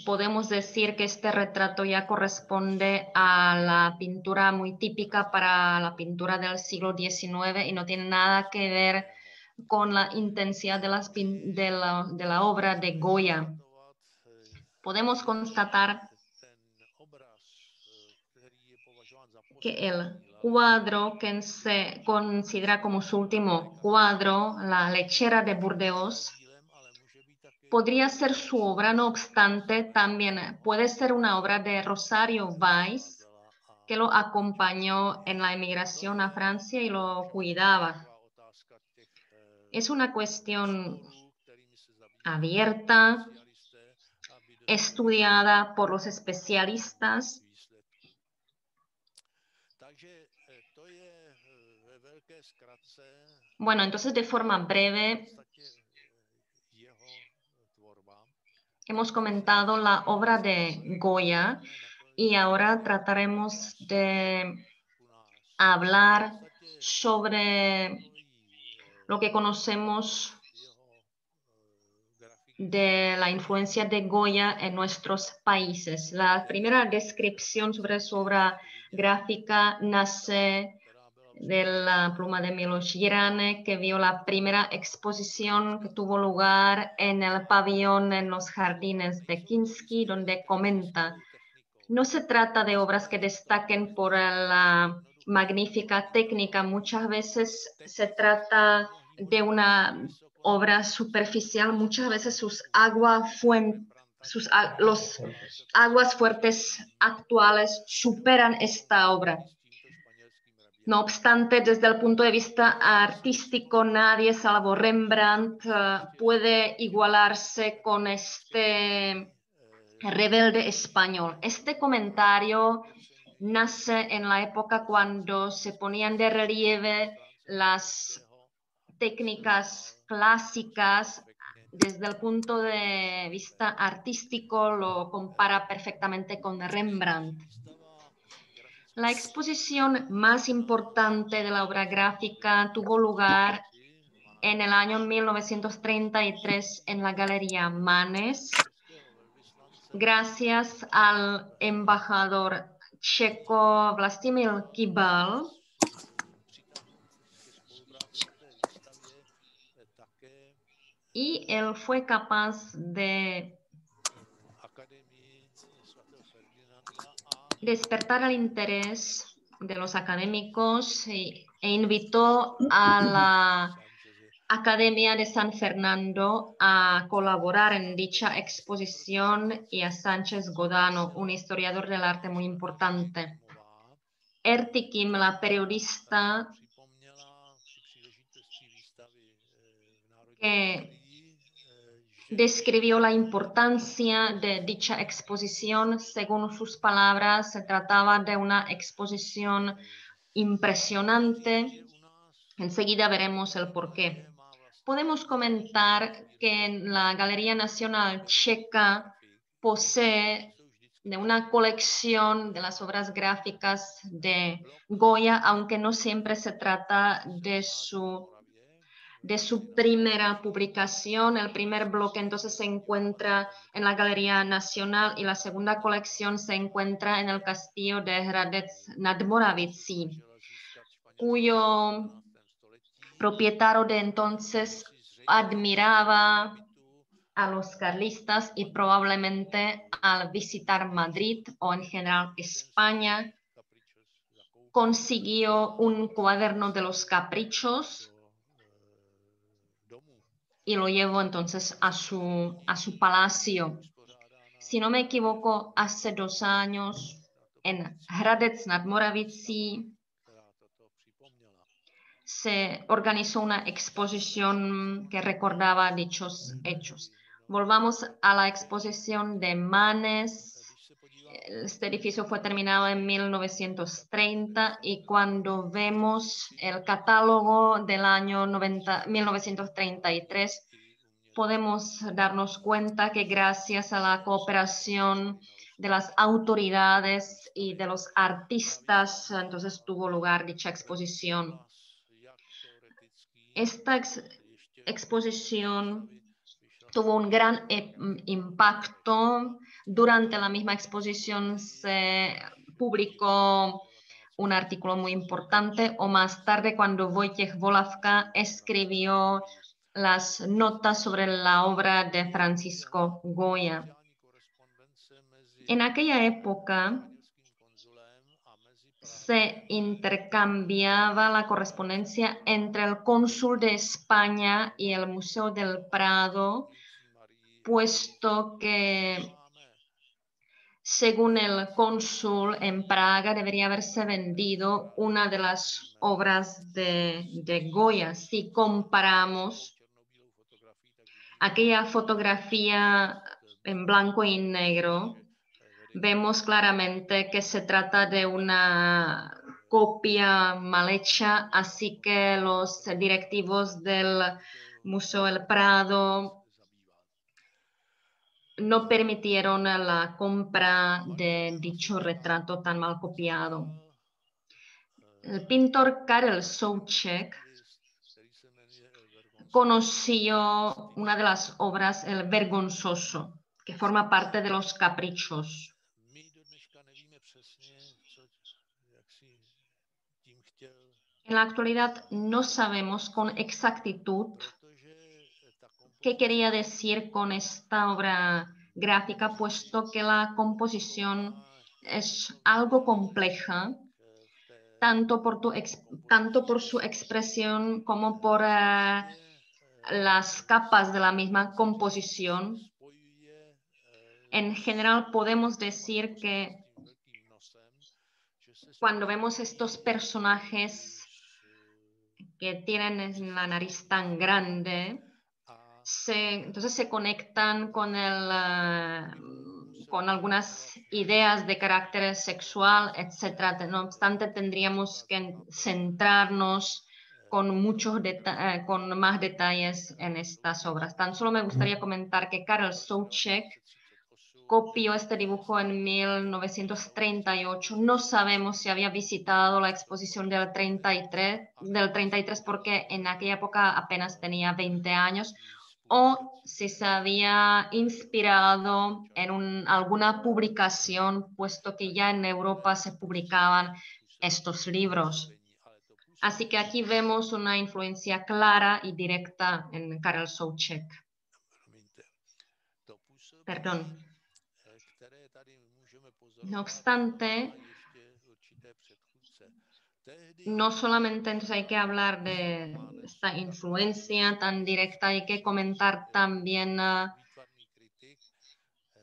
Podemos decir que este retrato ya corresponde a la pintura muy típica para la pintura del siglo diecinueve y no tiene nada que ver con la intensidad de, las, de, la, de la obra de Goya. Podemos constatar que el cuadro que se considera como su último cuadro, La lechera de Burdeos, podría ser su obra, no obstante, también puede ser una obra de Rosario Weiss, que lo acompañó en la emigración a Francia y lo cuidaba. Es una cuestión abierta, estudiada por los especialistas. Bueno, entonces de forma breve hemos comentado la obra de Goya y ahora trataremos de hablar sobre lo que conocemos de la influencia de Goya en nuestros países. La primera descripción sobre su obra gráfica nace de la pluma de Miloš Jiránek, que vio la primera exposición que tuvo lugar en el pabellón en los jardines de Kinsky, donde comenta: no se trata de obras que destaquen por la magnífica técnica, muchas veces se trata de una obra superficial, muchas veces sus aguas fuentes Sus, los aguas fuertes actuales superan esta obra. No obstante, desde el punto de vista artístico, nadie salvo Rembrandt uh, puede igualarse con este rebelde español. Este comentario nace en la época cuando se ponían de relieve las técnicas clásicas. Desde el punto de vista artístico, lo compara perfectamente con Rembrandt. La exposición más importante de la obra gráfica tuvo lugar en el año mil novecientos treinta y tres en la Galería Manes, gracias al embajador checo Vlastimil Kibal. Y él fue capaz de despertar el interés de los académicos e invitó a la Academia de San Fernando a colaborar en dicha exposición y a Sánchez Godano, un historiador del arte muy importante. Ertikim, la periodista que describió la importancia de dicha exposición. Según sus palabras, se trataba de una exposición impresionante. Enseguida veremos el porqué. Podemos comentar que en la Galería Nacional Checa posee de una colección de las obras gráficas de Goya, aunque no siempre se trata de su, de su primera publicación. El primer bloque entonces se encuentra en la Galería Nacional y la segunda colección se encuentra en el castillo de Hradec nad Moravicí, cuyo propietario de entonces admiraba a los carlistas y probablemente al visitar Madrid o en general España consiguió un cuaderno de los caprichos y lo llevó entonces a su, a su palacio. Si no me equivoco, hace dos años en Hradec nad Moravicí se organizó una exposición que recordaba dichos hechos. Volvamos a la exposición de Manes. Este edificio fue terminado en mil novecientos treinta y cuando vemos el catálogo del año mil novecientos treinta y tres, podemos darnos cuenta que gracias a la cooperación de las autoridades y de los artistas, entonces tuvo lugar dicha exposición. Esta ex exposición tuvo un gran e impacto. Durante la misma exposición se publicó un artículo muy importante, o más tarde cuando Wojciech Woławka escribió las notas sobre la obra de Francisco Goya. En aquella época se intercambiaba la correspondencia entre el cónsul de España y el Museo del Prado, puesto que, según el cónsul en Praga, debería haberse vendido una de las obras de, de Goya. Si comparamos aquella fotografía en blanco y negro, vemos claramente que se trata de una copia mal hecha, así que los directivos del Museo del Prado no permitieron la compra de dicho retrato tan mal copiado. El pintor Karel Souček conoció una de las obras, El vergonzoso, que forma parte de los caprichos. En la actualidad no sabemos con exactitud qué quería decir con esta obra gráfica, puesto que la composición es algo compleja, tanto por, tu ex, tanto por su expresión como por uh, las capas de la misma composición. En general podemos decir que cuando vemos estos personajes que tienen la nariz tan grande, se, entonces se conectan con, el, uh, con algunas ideas de carácter sexual, etcétera. No obstante, tendríamos que centrarnos con, muchos deta- con más detalles en estas obras. Tan solo me gustaría comentar que Karel Souček copió este dibujo en mil novecientos treinta y ocho. No sabemos si había visitado la exposición del treinta y tres, del treinta y tres porque en aquella época apenas tenía veinte años, o si se había inspirado en un, alguna publicación, puesto que ya en Europa se publicaban estos libros. Así que aquí vemos una influencia clara y directa en Karel Souček. Perdón. No obstante, no solamente entonces hay que hablar de esta influencia tan directa, hay que comentar también uh,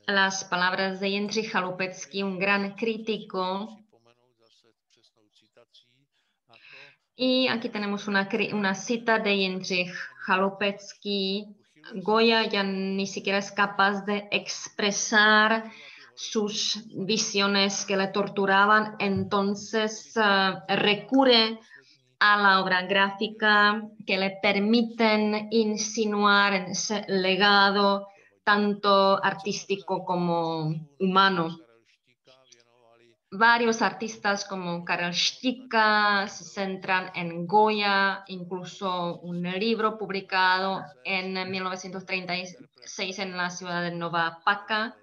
las palabras de Jindřich Chalupecký, un gran crítico. Y aquí tenemos una, una cita de Jindřich Chalupecký. Goya ya ni siquiera es capaz de expresar sus visiones que le torturaban, entonces uh, recurre a la obra gráfica que le permiten insinuar ese legado tanto artístico como humano. varios artistas como Karel Štika se centran en Goya, incluso un libro publicado en mil novecientos treinta y seis en la ciudad de Nová Paca,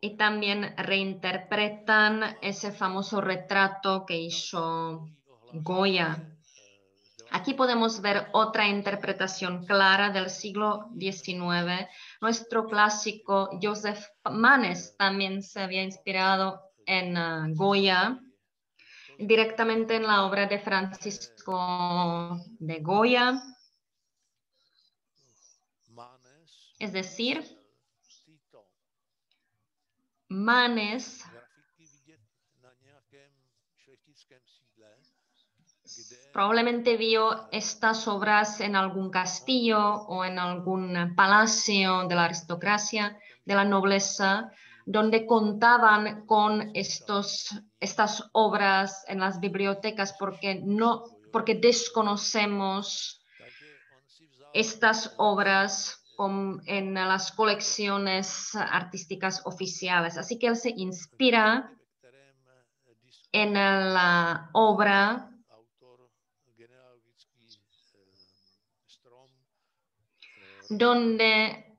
y también reinterpretan ese famoso retrato que hizo Goya. Aquí podemos ver otra interpretación clara del siglo diecinueve. Nuestro clásico Josef Manes también se había inspirado en uh, Goya, directamente en la obra de Francisco de Goya. Es decir, Manes probablemente vio estas obras en algún castillo o en algún palacio de la aristocracia, de la nobleza, donde contaban con estos, estas obras en las bibliotecas, porque, no, porque desconocemos estas obras con, en las colecciones artísticas oficiales. Así que él se inspira en la obra Donde,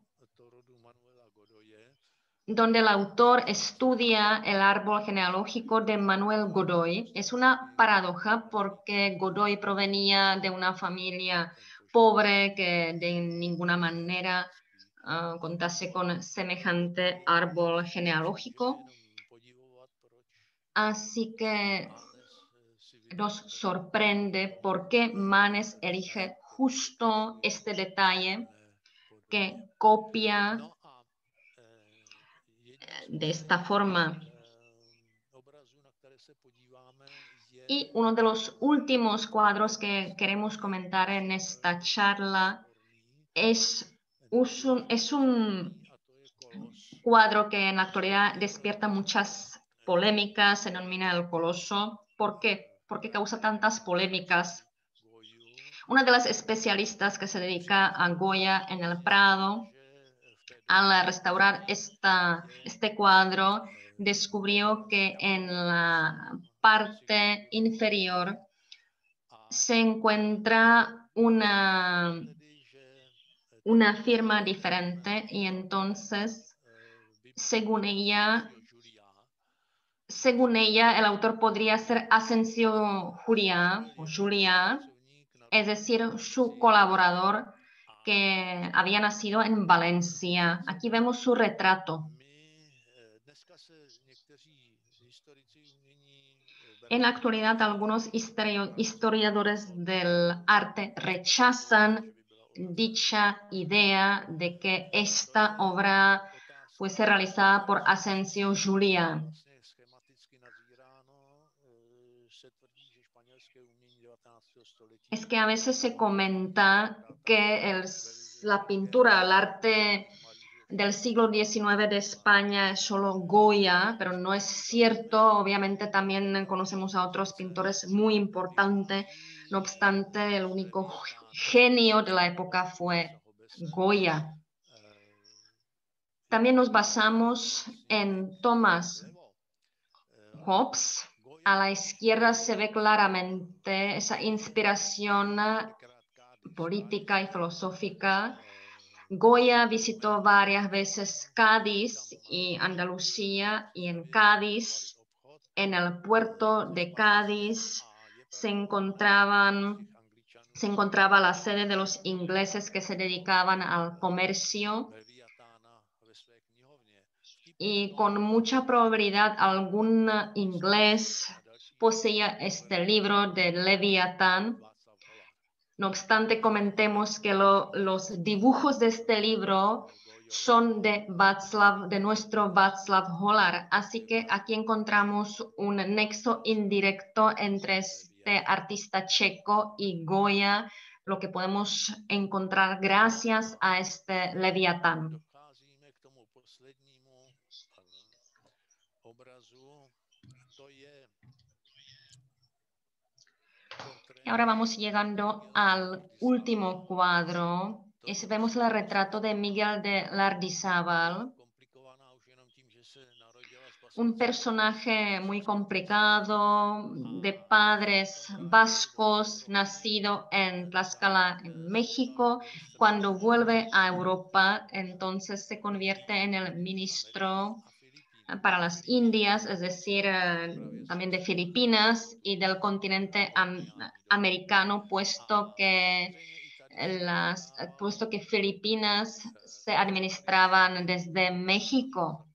donde el autor estudia el árbol genealógico de Manuel Godoy. Es una paradoja porque Godoy provenía de una familia pobre que de ninguna manera uh, contase con semejante árbol genealógico. Así que nos sorprende por qué Manes elige justo este detalle que copia de esta forma. Y uno de los últimos cuadros que queremos comentar en esta charla es, es, un, es un cuadro que en la actualidad despierta muchas polémicas, se denomina El Coloso. ¿Por qué? ¿Por qué causa tantas polémicas? Una de las especialistas que se dedica a Goya en el Prado, al restaurar esta, este cuadro, descubrió que en la parte inferior se encuentra una, una firma diferente y entonces, según ella, según ella, el autor podría ser Asensio Juliá o Juliá, es decir, su colaborador que había nacido en Valencia. Aquí vemos su retrato. En la actualidad, algunos historiadores del arte rechazan dicha idea de que esta obra fuese realizada por Asensio Juliá. Es que a veces se comenta que el, la pintura, el arte del siglo diecinueve de España es solo Goya, pero no es cierto. Obviamente también conocemos a otros pintores muy importantes. No obstante, el único genio de la época fue Goya. También nos basamos en Thomas Hobbes. A la izquierda se ve claramente esa inspiración política y filosófica. Goya visitó varias veces Cádiz y Andalucía, y en Cádiz, en el puerto de Cádiz, se encontraban, se encontraba la sede de los ingleses que se dedicaban al comercio. Y con mucha probabilidad algún inglés poseía este libro de Leviatán. No obstante, comentemos que lo, los dibujos de este libro son de, Václav, de nuestro Václav Hollar. Así que aquí encontramos un nexo indirecto entre este artista checo y Goya, lo que podemos encontrar gracias a este Leviatán. Y ahora vamos llegando al último cuadro. Es, vemos el retrato de Miguel de Lardizábal. un personaje muy complicado, de padres vascos, nacido en Tlaxcala, en México. Cuando vuelve a Europa, entonces se convierte en el ministro para las Indias, es decir, también de Filipinas y del continente americano, puesto que Las, puesto que Filipinas se administraban desde México.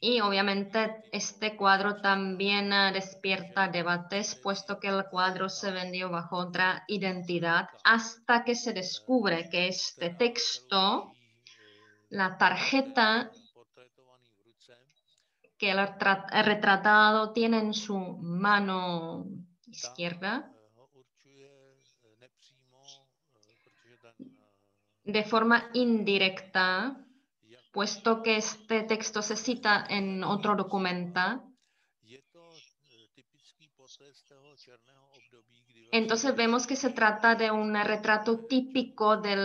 Y obviamente este cuadro también despierta debates, puesto que el cuadro se vendió bajo otra identidad hasta que se descubre que este texto, la tarjeta que el retratado tiene en su mano izquierda, de forma indirecta, puesto que este texto se cita en otro documento. Entonces vemos que se trata de un retrato típico de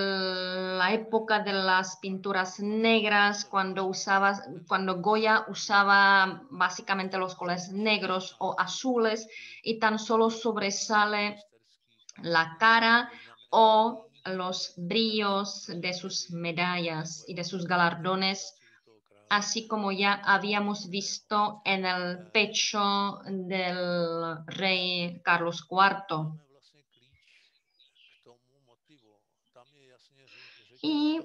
la época de las pinturas negras, cuando, usaba, cuando Goya usaba básicamente los colores negros o azules, y tan solo sobresale la cara o los brillos de sus medallas y de sus galardones, así como ya habíamos visto en el pecho del rey Carlos cuarto. Y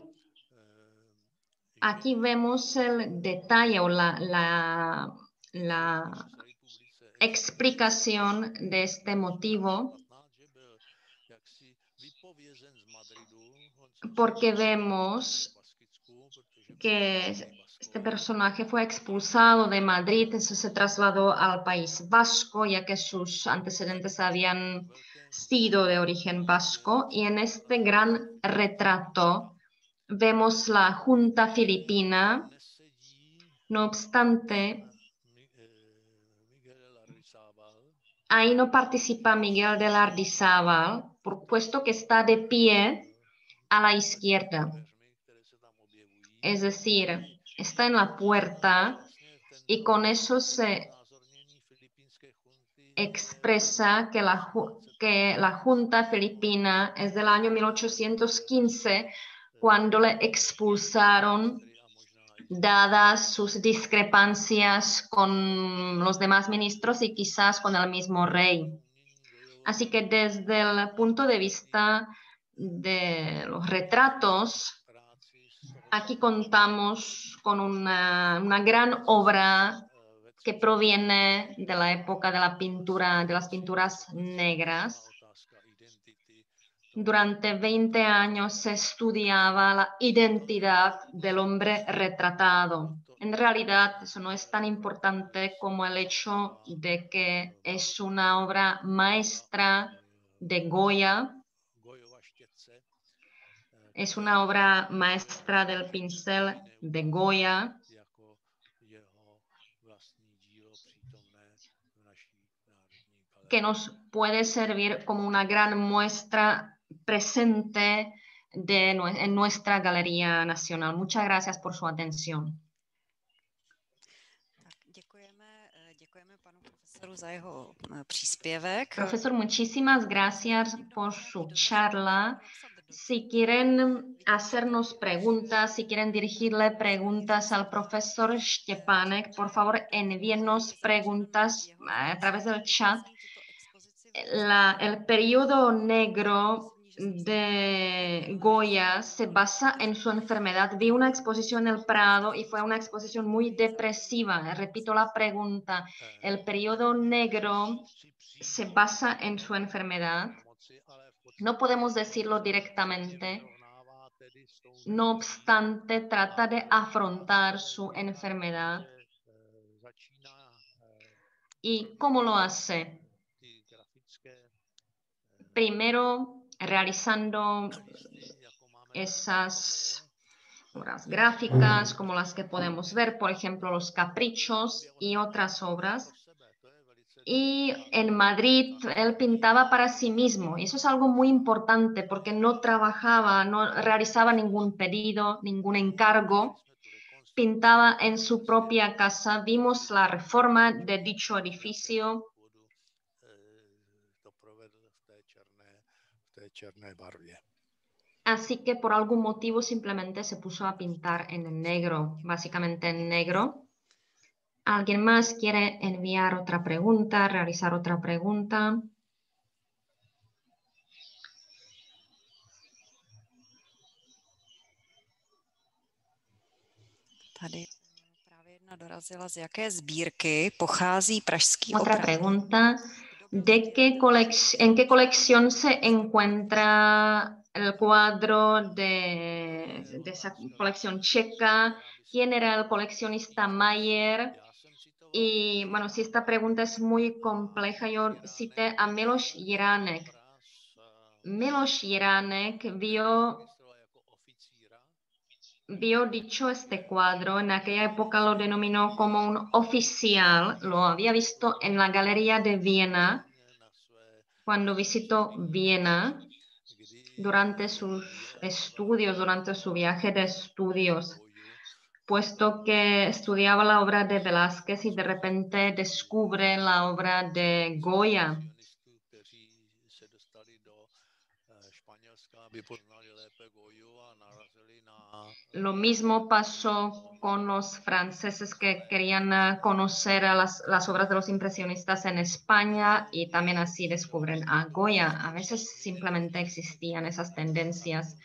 aquí vemos el detalle o la, la, la explicación de este motivo, porque vemos que este personaje fue expulsado de Madrid, entonces se trasladó al País Vasco, ya que sus antecedentes habían sido de origen vasco. Y en este gran retrato vemos la Junta Filipina. No obstante, ahí no participa Miguel de Lardizábal, puesto que está de pie a la izquierda, es decir, está en la puerta, y con eso se expresa que la, que la Junta Filipina es del año mil ochocientos quince, cuando le expulsaron, dadas sus discrepancias con los demás ministros y quizás con el mismo rey. Así que desde el punto de vista de los retratos, aquí contamos con una, una gran obra que proviene de la época de la pintura, de las pinturas negras. Durante veinte años se estudiaba la identidad del hombre retratado. En realidad, eso no es tan importante como el hecho de que es una obra maestra de Goya. Es una obra maestra del pincel de Goya, que nos puede servir como una gran muestra presente de, en nuestra Galería Nacional. Muchas gracias por su atención. Profesor, muchísimas gracias por su charla. Si quieren hacernos preguntas, si quieren dirigirle preguntas al profesor Štěpánek, por favor envíenos preguntas a través del chat. La, el periodo negro de Goya se basa en su enfermedad. Vi una exposición en el Prado y fue una exposición muy depresiva. Repito la pregunta. El periodo negro se basa en su enfermedad. No podemos decirlo directamente, no obstante, trata de afrontar su enfermedad. ¿Y cómo lo hace? Primero, realizando esas obras gráficas, como las que podemos ver, por ejemplo, los Caprichos y otras obras. Y en Madrid él pintaba para sí mismo. Y eso es algo muy importante porque no trabajaba, no realizaba ningún pedido, ningún encargo. pintaba en su propia casa. Vimos la reforma de dicho edificio. Así que por algún motivo simplemente se puso a pintar en el negro, básicamente en negro. ¿Alguien más quiere enviar otra pregunta, realizar otra pregunta? Otra pregunta. ¿De qué ¿En qué colección se encuentra el cuadro de, de esa colección checa? ¿Quién era el coleccionista Mayer? Y bueno, si esta pregunta es muy compleja, yo cité a Miloš Jiránek. Miloš Jiránek vio, vio dicho este cuadro, en aquella época lo denominó como un oficial, lo había visto en la Galería de Viena, cuando visitó Viena durante sus estudios, durante su viaje de estudios, puesto que estudiaba la obra de Velázquez y de repente descubre la obra de Goya. Lo mismo pasó con los franceses que querían conocer a las, las obras de los impresionistas en España y también así descubren a Goya. A veces simplemente existían esas tendencias.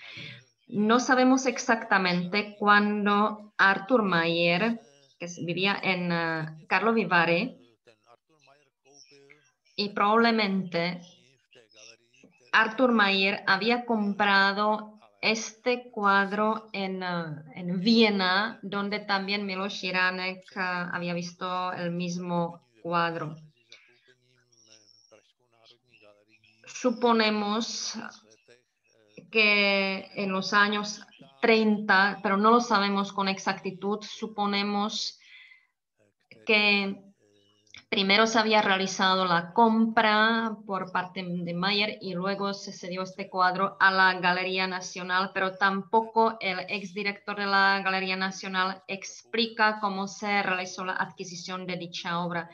No sabemos exactamente cuándo Arthur Mayer, que vivía en uh, Carlo Vivari, y probablemente Arthur Mayer había comprado este cuadro en, uh, en Viena, donde también Miloš Jiránek uh, había visto el mismo cuadro. Suponemos que en los años treinta, pero no lo sabemos con exactitud, suponemos que primero se había realizado la compra por parte de Mayer y luego se cedió este cuadro a la Galería Nacional, pero tampoco el exdirector de la Galería Nacional explica cómo se realizó la adquisición de dicha obra,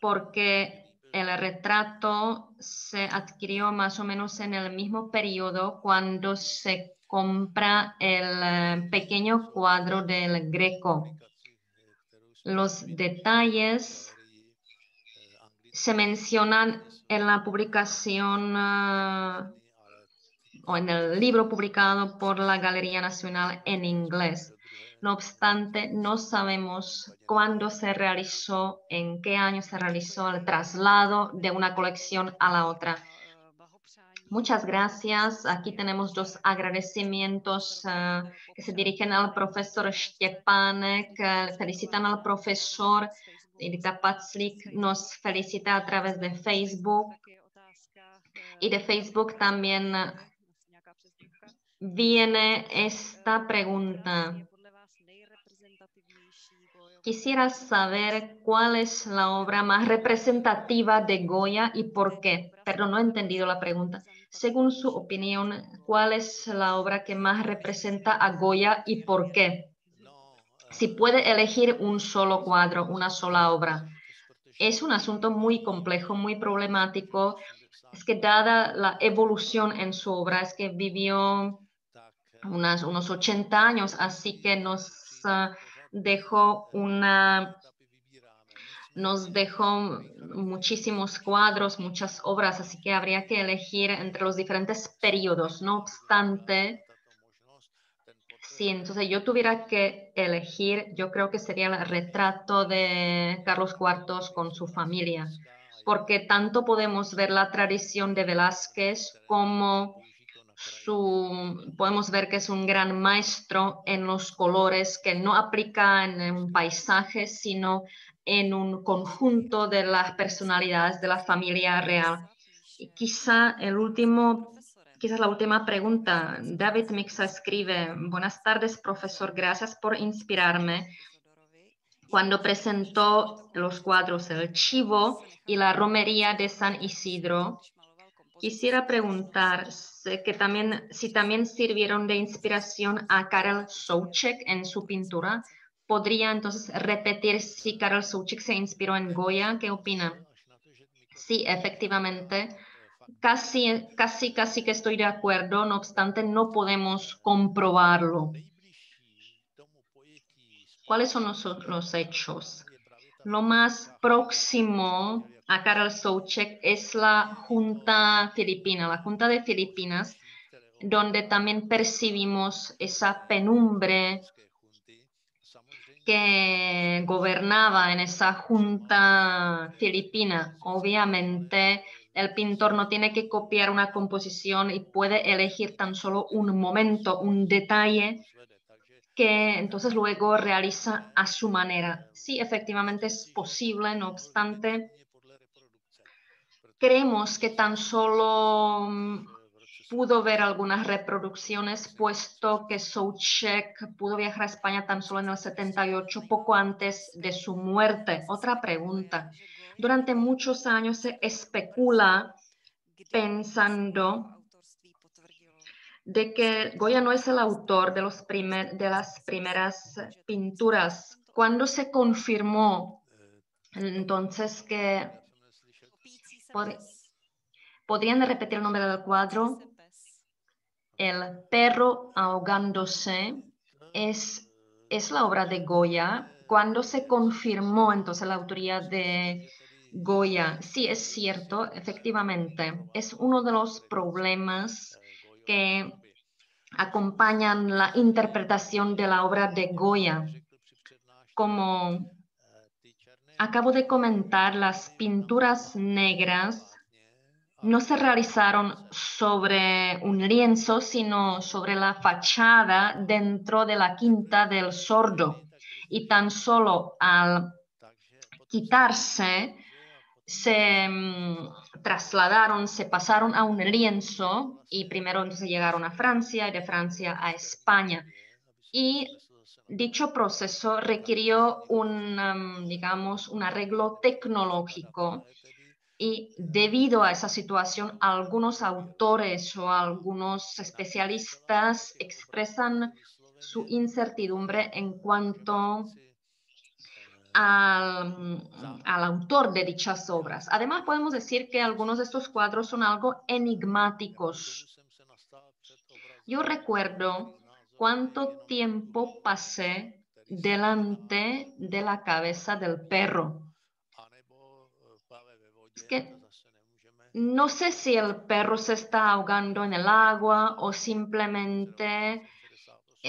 porque el retrato se adquirió más o menos en el mismo periodo cuando se compra el pequeño cuadro del Greco. Los detalles se mencionan en la publicación uh, o en el libro publicado por la Galería Nacional en inglés. No obstante, no sabemos cuándo se realizó, en qué año se realizó el traslado de una colección a la otra. Muchas gracias. Aquí tenemos dos agradecimientos uh, que se dirigen al profesor Štěpánek. Uh, felicitan al profesor. Edita Paclik nos felicita a través de Facebook. Y de Facebook también uh, viene esta pregunta. Quisiera saber cuál es la obra más representativa de Goya y por qué. Perdón, no he entendido la pregunta. Según su opinión, ¿cuál es la obra que más representa a Goya y por qué? Si puede elegir un solo cuadro, una sola obra. Es un asunto muy complejo, muy problemático. Es que dada la evolución en su obra, es que vivió unas, unos ochenta años, así que nos... Uh, dejó una, nos dejó muchísimos cuadros, muchas obras, así que habría que elegir entre los diferentes periodos. No obstante, si entonces yo tuviera que elegir, yo creo que sería el retrato de Carlos cuarto con su familia, porque tanto podemos ver la tradición de Velázquez como... Su, podemos ver que es un gran maestro en los colores, que no aplica en un paisaje, sino en un conjunto de las personalidades de la familia real. Y quizá el último, quizás la última pregunta. David Mixa escribe: buenas tardes, profesor, gracias por inspirarme. Cuando presentó los cuadros El Chivo y La Romería de San Isidro, Quisiera preguntar que también, si también sirvieron de inspiración a Karel Souček en su pintura. ¿Podría entonces repetir si Karel Souček se inspiró en Goya? ¿Qué opina? Sí, efectivamente. Casi, casi, casi que estoy de acuerdo, no obstante, no podemos comprobarlo. ¿Cuáles son los, los hechos? Lo más próximo a Karel Souček es la Junta Filipina, la Junta de Filipinas, donde también percibimos esa penumbre que gobernaba en esa Junta Filipina. Obviamente, el pintor no tiene que copiar una composición y puede elegir tan solo un momento, un detalle, que entonces luego realiza a su manera. Sí, efectivamente es posible, no obstante, creemos que tan solo pudo ver algunas reproducciones, puesto que Souček pudo viajar a España tan solo en el setenta y ocho, poco antes de su muerte. Otra pregunta. Durante muchos años se especula pensando de que Goya no es el autor de, los primer, de las primeras pinturas. ¿Cuándo se confirmó entonces que pod, podrían repetir el nombre del cuadro? El perro ahogándose es, es la obra de Goya. ¿Cuándo se confirmó entonces la autoría de Goya? Sí, es cierto, efectivamente. Es uno de los problemas que acompañan la interpretación de la obra de Goya. Como acabo de comentar, las pinturas negras no se realizaron sobre un lienzo, sino sobre la fachada dentro de la Quinta del Sordo. Y tan solo al quitarse, se trasladaron, se pasaron a un lienzo y primero entonces llegaron a Francia y de Francia a España. Y dicho proceso requirió un, digamos, un arreglo tecnológico y debido a esa situación algunos autores o algunos especialistas expresan su incertidumbre en cuanto al, al autor de dichas obras. Además, podemos decir que algunos de estos cuadros son algo enigmáticos. Yo recuerdo cuánto tiempo pasé delante de la cabeza del perro. Es que no sé si el perro se está ahogando en el agua o simplemente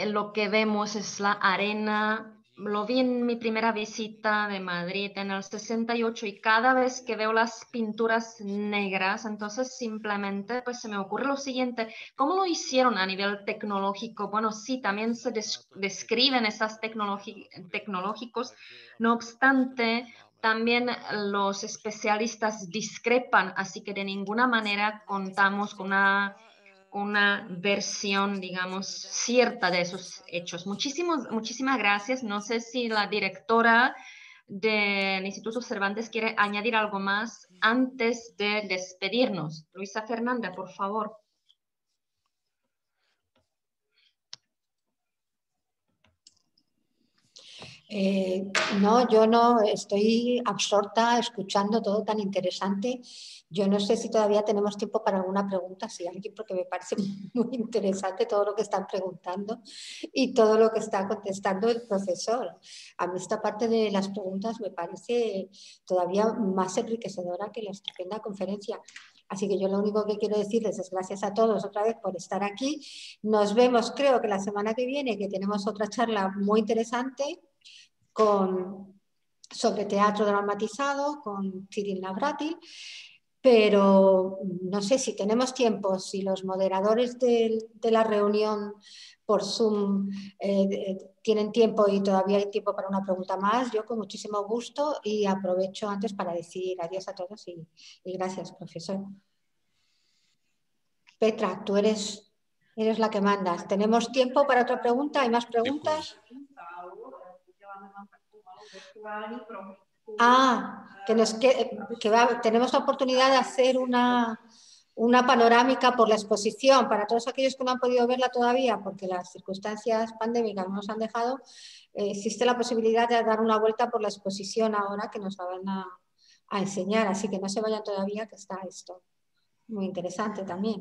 lo que vemos es la arena. Lo vi en mi primera visita de Madrid en el sesenta y ocho y cada vez que veo las pinturas negras, entonces simplemente pues se me ocurre lo siguiente. ¿Cómo lo hicieron a nivel tecnológico? Bueno, sí, también se des describen esas tecnológicos. No obstante, también los especialistas discrepan, así que de ninguna manera contamos con una... una versión, digamos, cierta de esos hechos. Muchísimas, muchísimas gracias. No sé si la directora del Instituto Cervantes quiere añadir algo más antes de despedirnos. Luisa Fernanda, por favor. Eh, no, yo no estoy absorta escuchando todo tan interesante. Yo no sé si todavía tenemos tiempo para alguna pregunta, si alguien, porque me parece muy interesante todo lo que están preguntando y todo lo que está contestando el profesor. A mí esta parte de las preguntas me parece todavía más enriquecedora que la estupenda conferencia. Así que yo lo único que quiero decirles es gracias a todos otra vez por estar aquí. Nos vemos, creo que la semana que viene, que tenemos otra charla muy interesante con, sobre teatro dramatizado con Cyril Navratil, pero no sé si tenemos tiempo, si los moderadores de, de la reunión por Zoom eh, tienen tiempo y todavía hay tiempo para una pregunta más, yo con muchísimo gusto y aprovecho antes para decir adiós a todos y, y gracias, profesor. Petra, tú eres, eres la que mandas. ¿Tenemos tiempo para otra pregunta? ¿Hay más preguntas? Ah, que nos que, que va, tenemos la oportunidad de hacer una, una panorámica por la exposición, para todos aquellos que no han podido verla todavía, porque las circunstancias pandémicas no nos han dejado, eh, existe la posibilidad de dar una vuelta por la exposición ahora que nos la van a, a enseñar, así que no se vayan todavía, que está esto muy interesante también.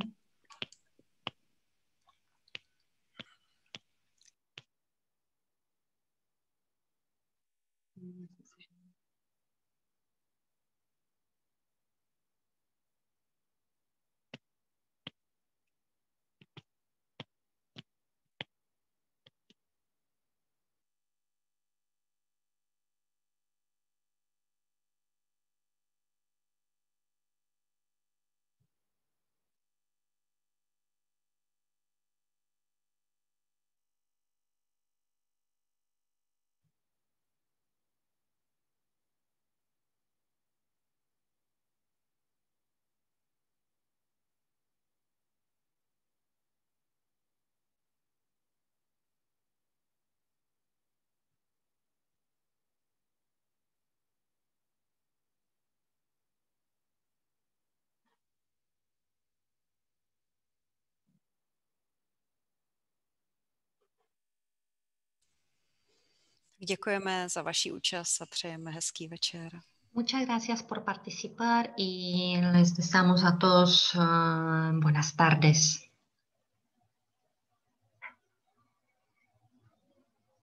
Děkujeme za vaši účast a přejeme hezký večer. Muchas gracias por participar y les deseamos a todos uh, buenas tardes.